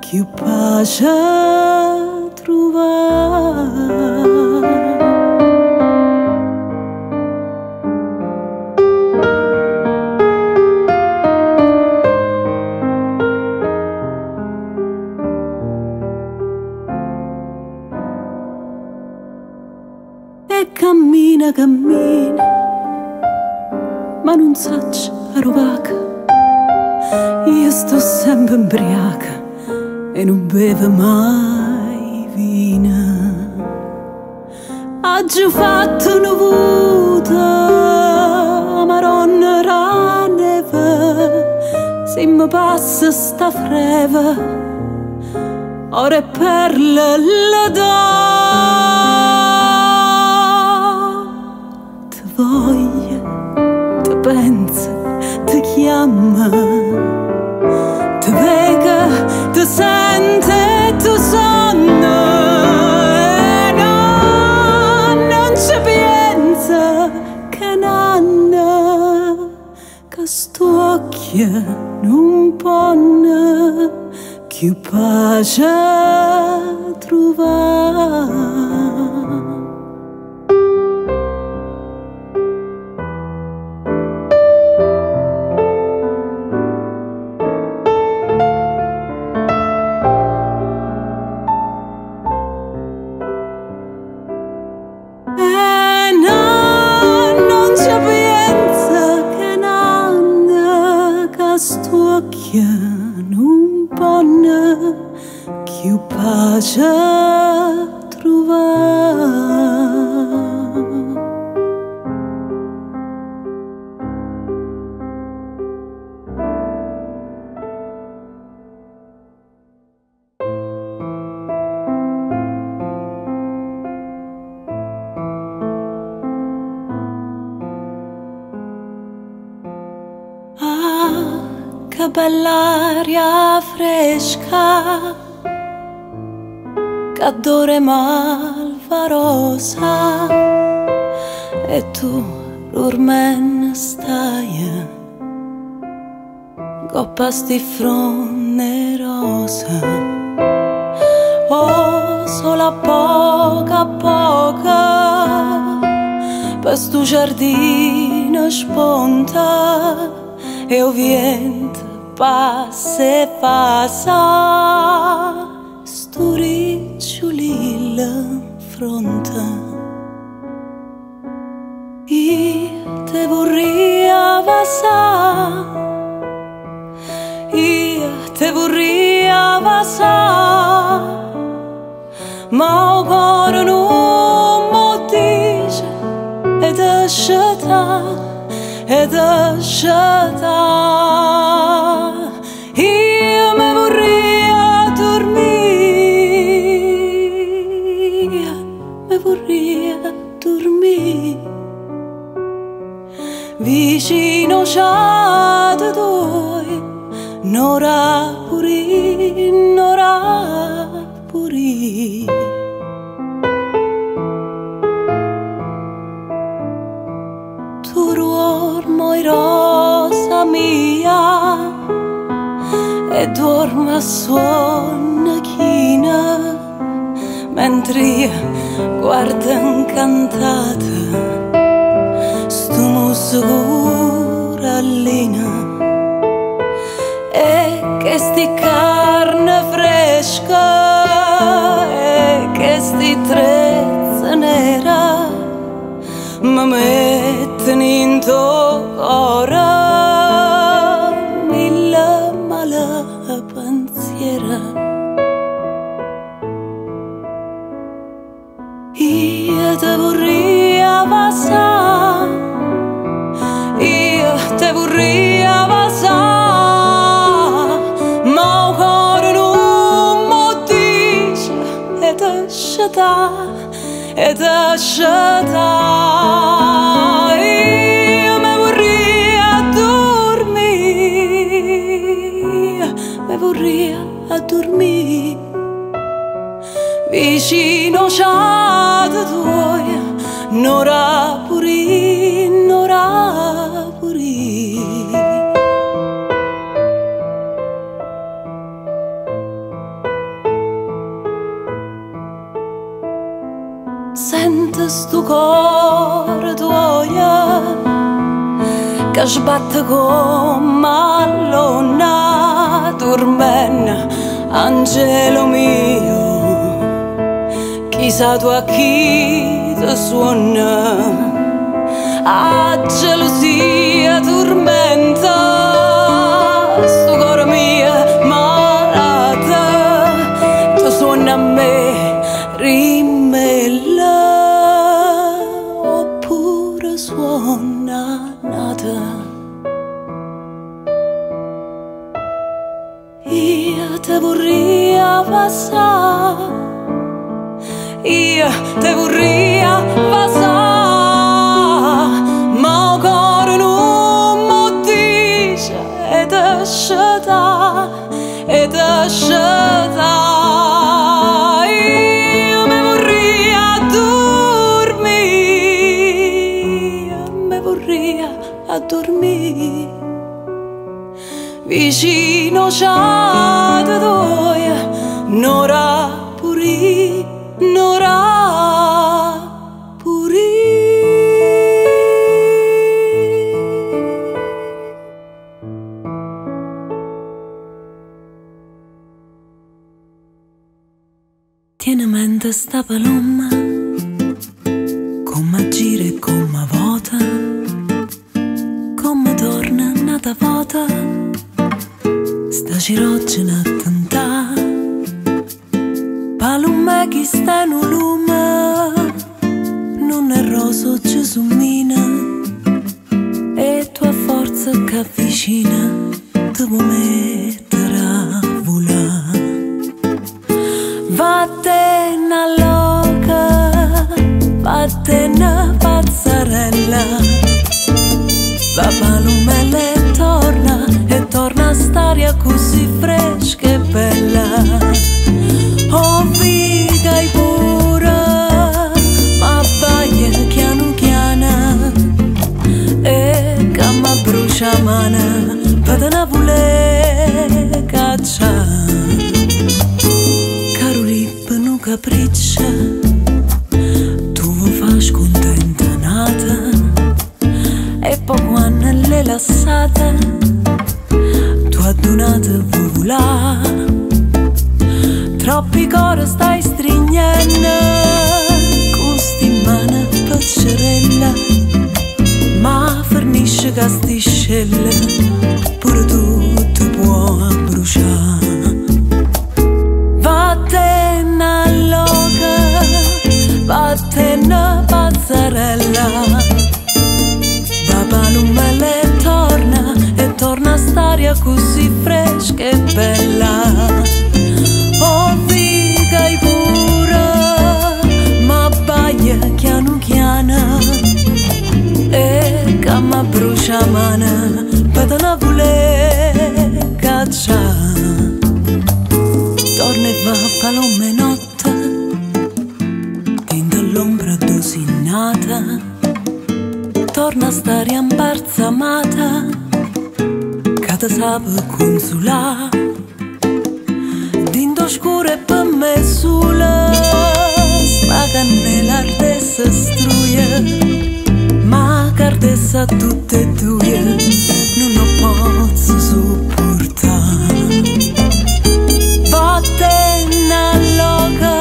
più pace trovare. Cammina, cammina, ma non sacci a rovaca. Io sto sempre imbriaca e non bevo mai vino. Ha già fatto una vuta, maronna raneva. Se mi passa sta freva, ora è perla la do. Ti pensa, ti chiama, ti vega, ti sente, ti suona, e no, non ci pensa che nanna, che sto occhio non ponna più pace trovare. Non ponna più pace trovare. bell'aria fresca, cadore malvarosa, e tu rurmen stai, coppas di fronne rosa. Oh, sola poca poca, per stu giardino sponta, e o vient passe passa, stu ricciuli l'affronta. I te vorrei avvassà, I te vorrei avvassà, ma o cor non mo dice ed è shëta, edhe shëta. Io me vorria dormir, me vorria dormir vicino già te doi, n'ora puri, n'ora puri. Rosa mia, e dorma suona china, mentre guarda incantata stu musgurallina, e che sti carne fresca, e che sti trezza nera ma metni in ora mille mala pensiera. Io te vorrei avvassà, io te vorrei avvassà, ma o cor non mo dice e te shëta, e te shëta. A dormire vicino già te tuoi, n'ora puri, n'ora puri. Sente stu cor tuoia che sbatte come l'onna, dormen angelo mio, chissà tu a chi ti suona, a gelosia tormenta, sto cor mio malata, ti suona a me rimella, oppure suona nata. Io te vorrei avvassà, io te vorrei avvassà, ma o cor non mo dice e te shëta, e te shëta. Io me vorrei addormire, me vorrei addormire vicino già te doi, n'ora puri, n'ora puri. Tieni a mente sta palomma, come gira e come vota, come torna nata vuota. Sta girocina tanta palume chi sta in un lume, non è roso Gesumina, e tua forza che avvicina ti può mettere a volare. Vattene loca, vattene pazzarella, va palume le torna e torna a stare. quest'aria così fresca e bella. Oh vita è pura, ma bagna chiano chiana, e cama brucia mana, padana vule caccia. Caro lip non capriccia, tu mi fai contenta nata, e poi quando l'è lassata adunat vula, troppi corë stai strinjena, kusti mana pët shërella, ma fërnishë ka sti shelle, për du të bua brusha. Vate në loka, vate në pazzarella, baba lume le torna, e torna st'aria così fresca e bella. Oh vita è pura, ma bagna chiano chiana, e cama brucia mana, padana vule caccia. Torna e va palome notte, tinta l'ombra dosinata, torna st'aria imbalsamata, të sabë kun sula, din do shkure për me sula, s'ma kanë lardesë struje, ma kardesa tutte duje, non ho posso supportare. Vattene loca,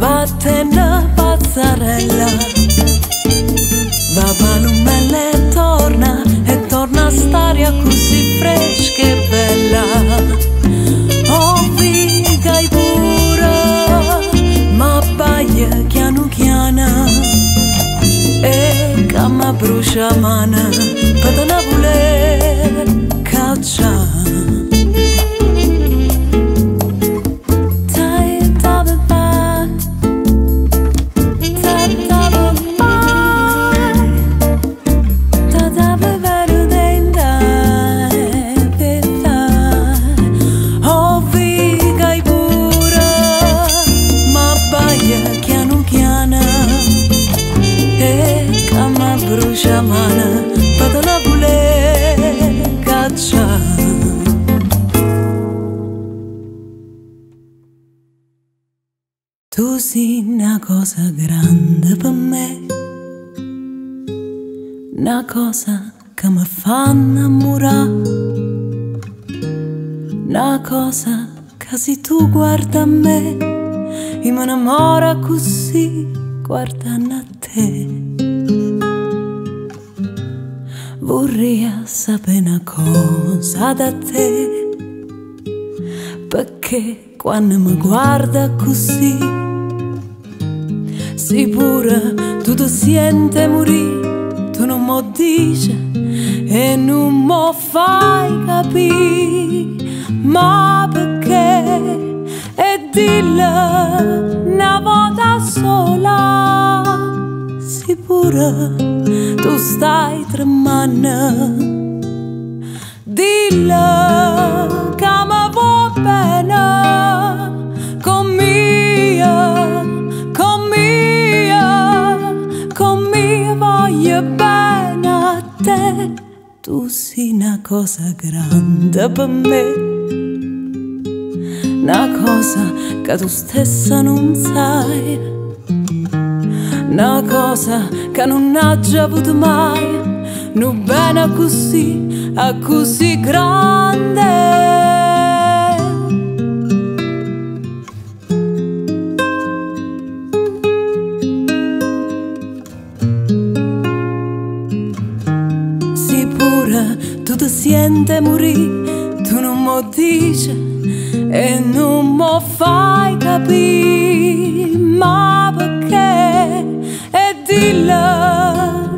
vattene pazzarella, va valume le torna, e torna st'aria così fresca e bella. Oh vita è pura, ma bagna chiano chiana, e cama brucia mana, padana vule caccia. Tu sei una cosa grande per me, una cosa che mi fa innamorare, una cosa che se tu guarda a me, io mi innamoro così guardando a te. Vorrei sapere una cosa da te, perché quando mi guarda così, sicura tu ti senti morire, tu non mi dici e non mi fai capire, ma perché? E dilla una volta sola, sicura tu stai tremando, dilla che mi vuoi bene. Tu sei una cosa grande per me, una cosa che tu stessa non sai, una cosa che non ha già avuto mai, non bene così, a così grande. Tu senti morire, tu non mi dici e non mi fai capire, ma perché? E dillo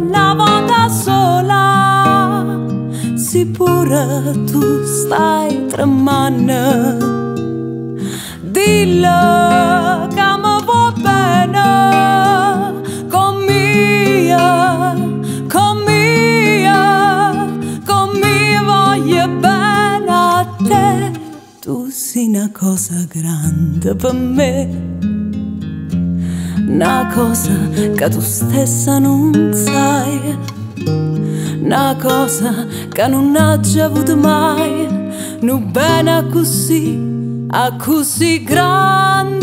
una volta sola, sicura tu stai tremando, dillo che mi vuoi bene, con mia, con mia, con mia. You're bad. fossi una cosa grande per me, una cosa che tu stessa non sai, una cosa che non ha già avuto mai, un bene così, a così grande.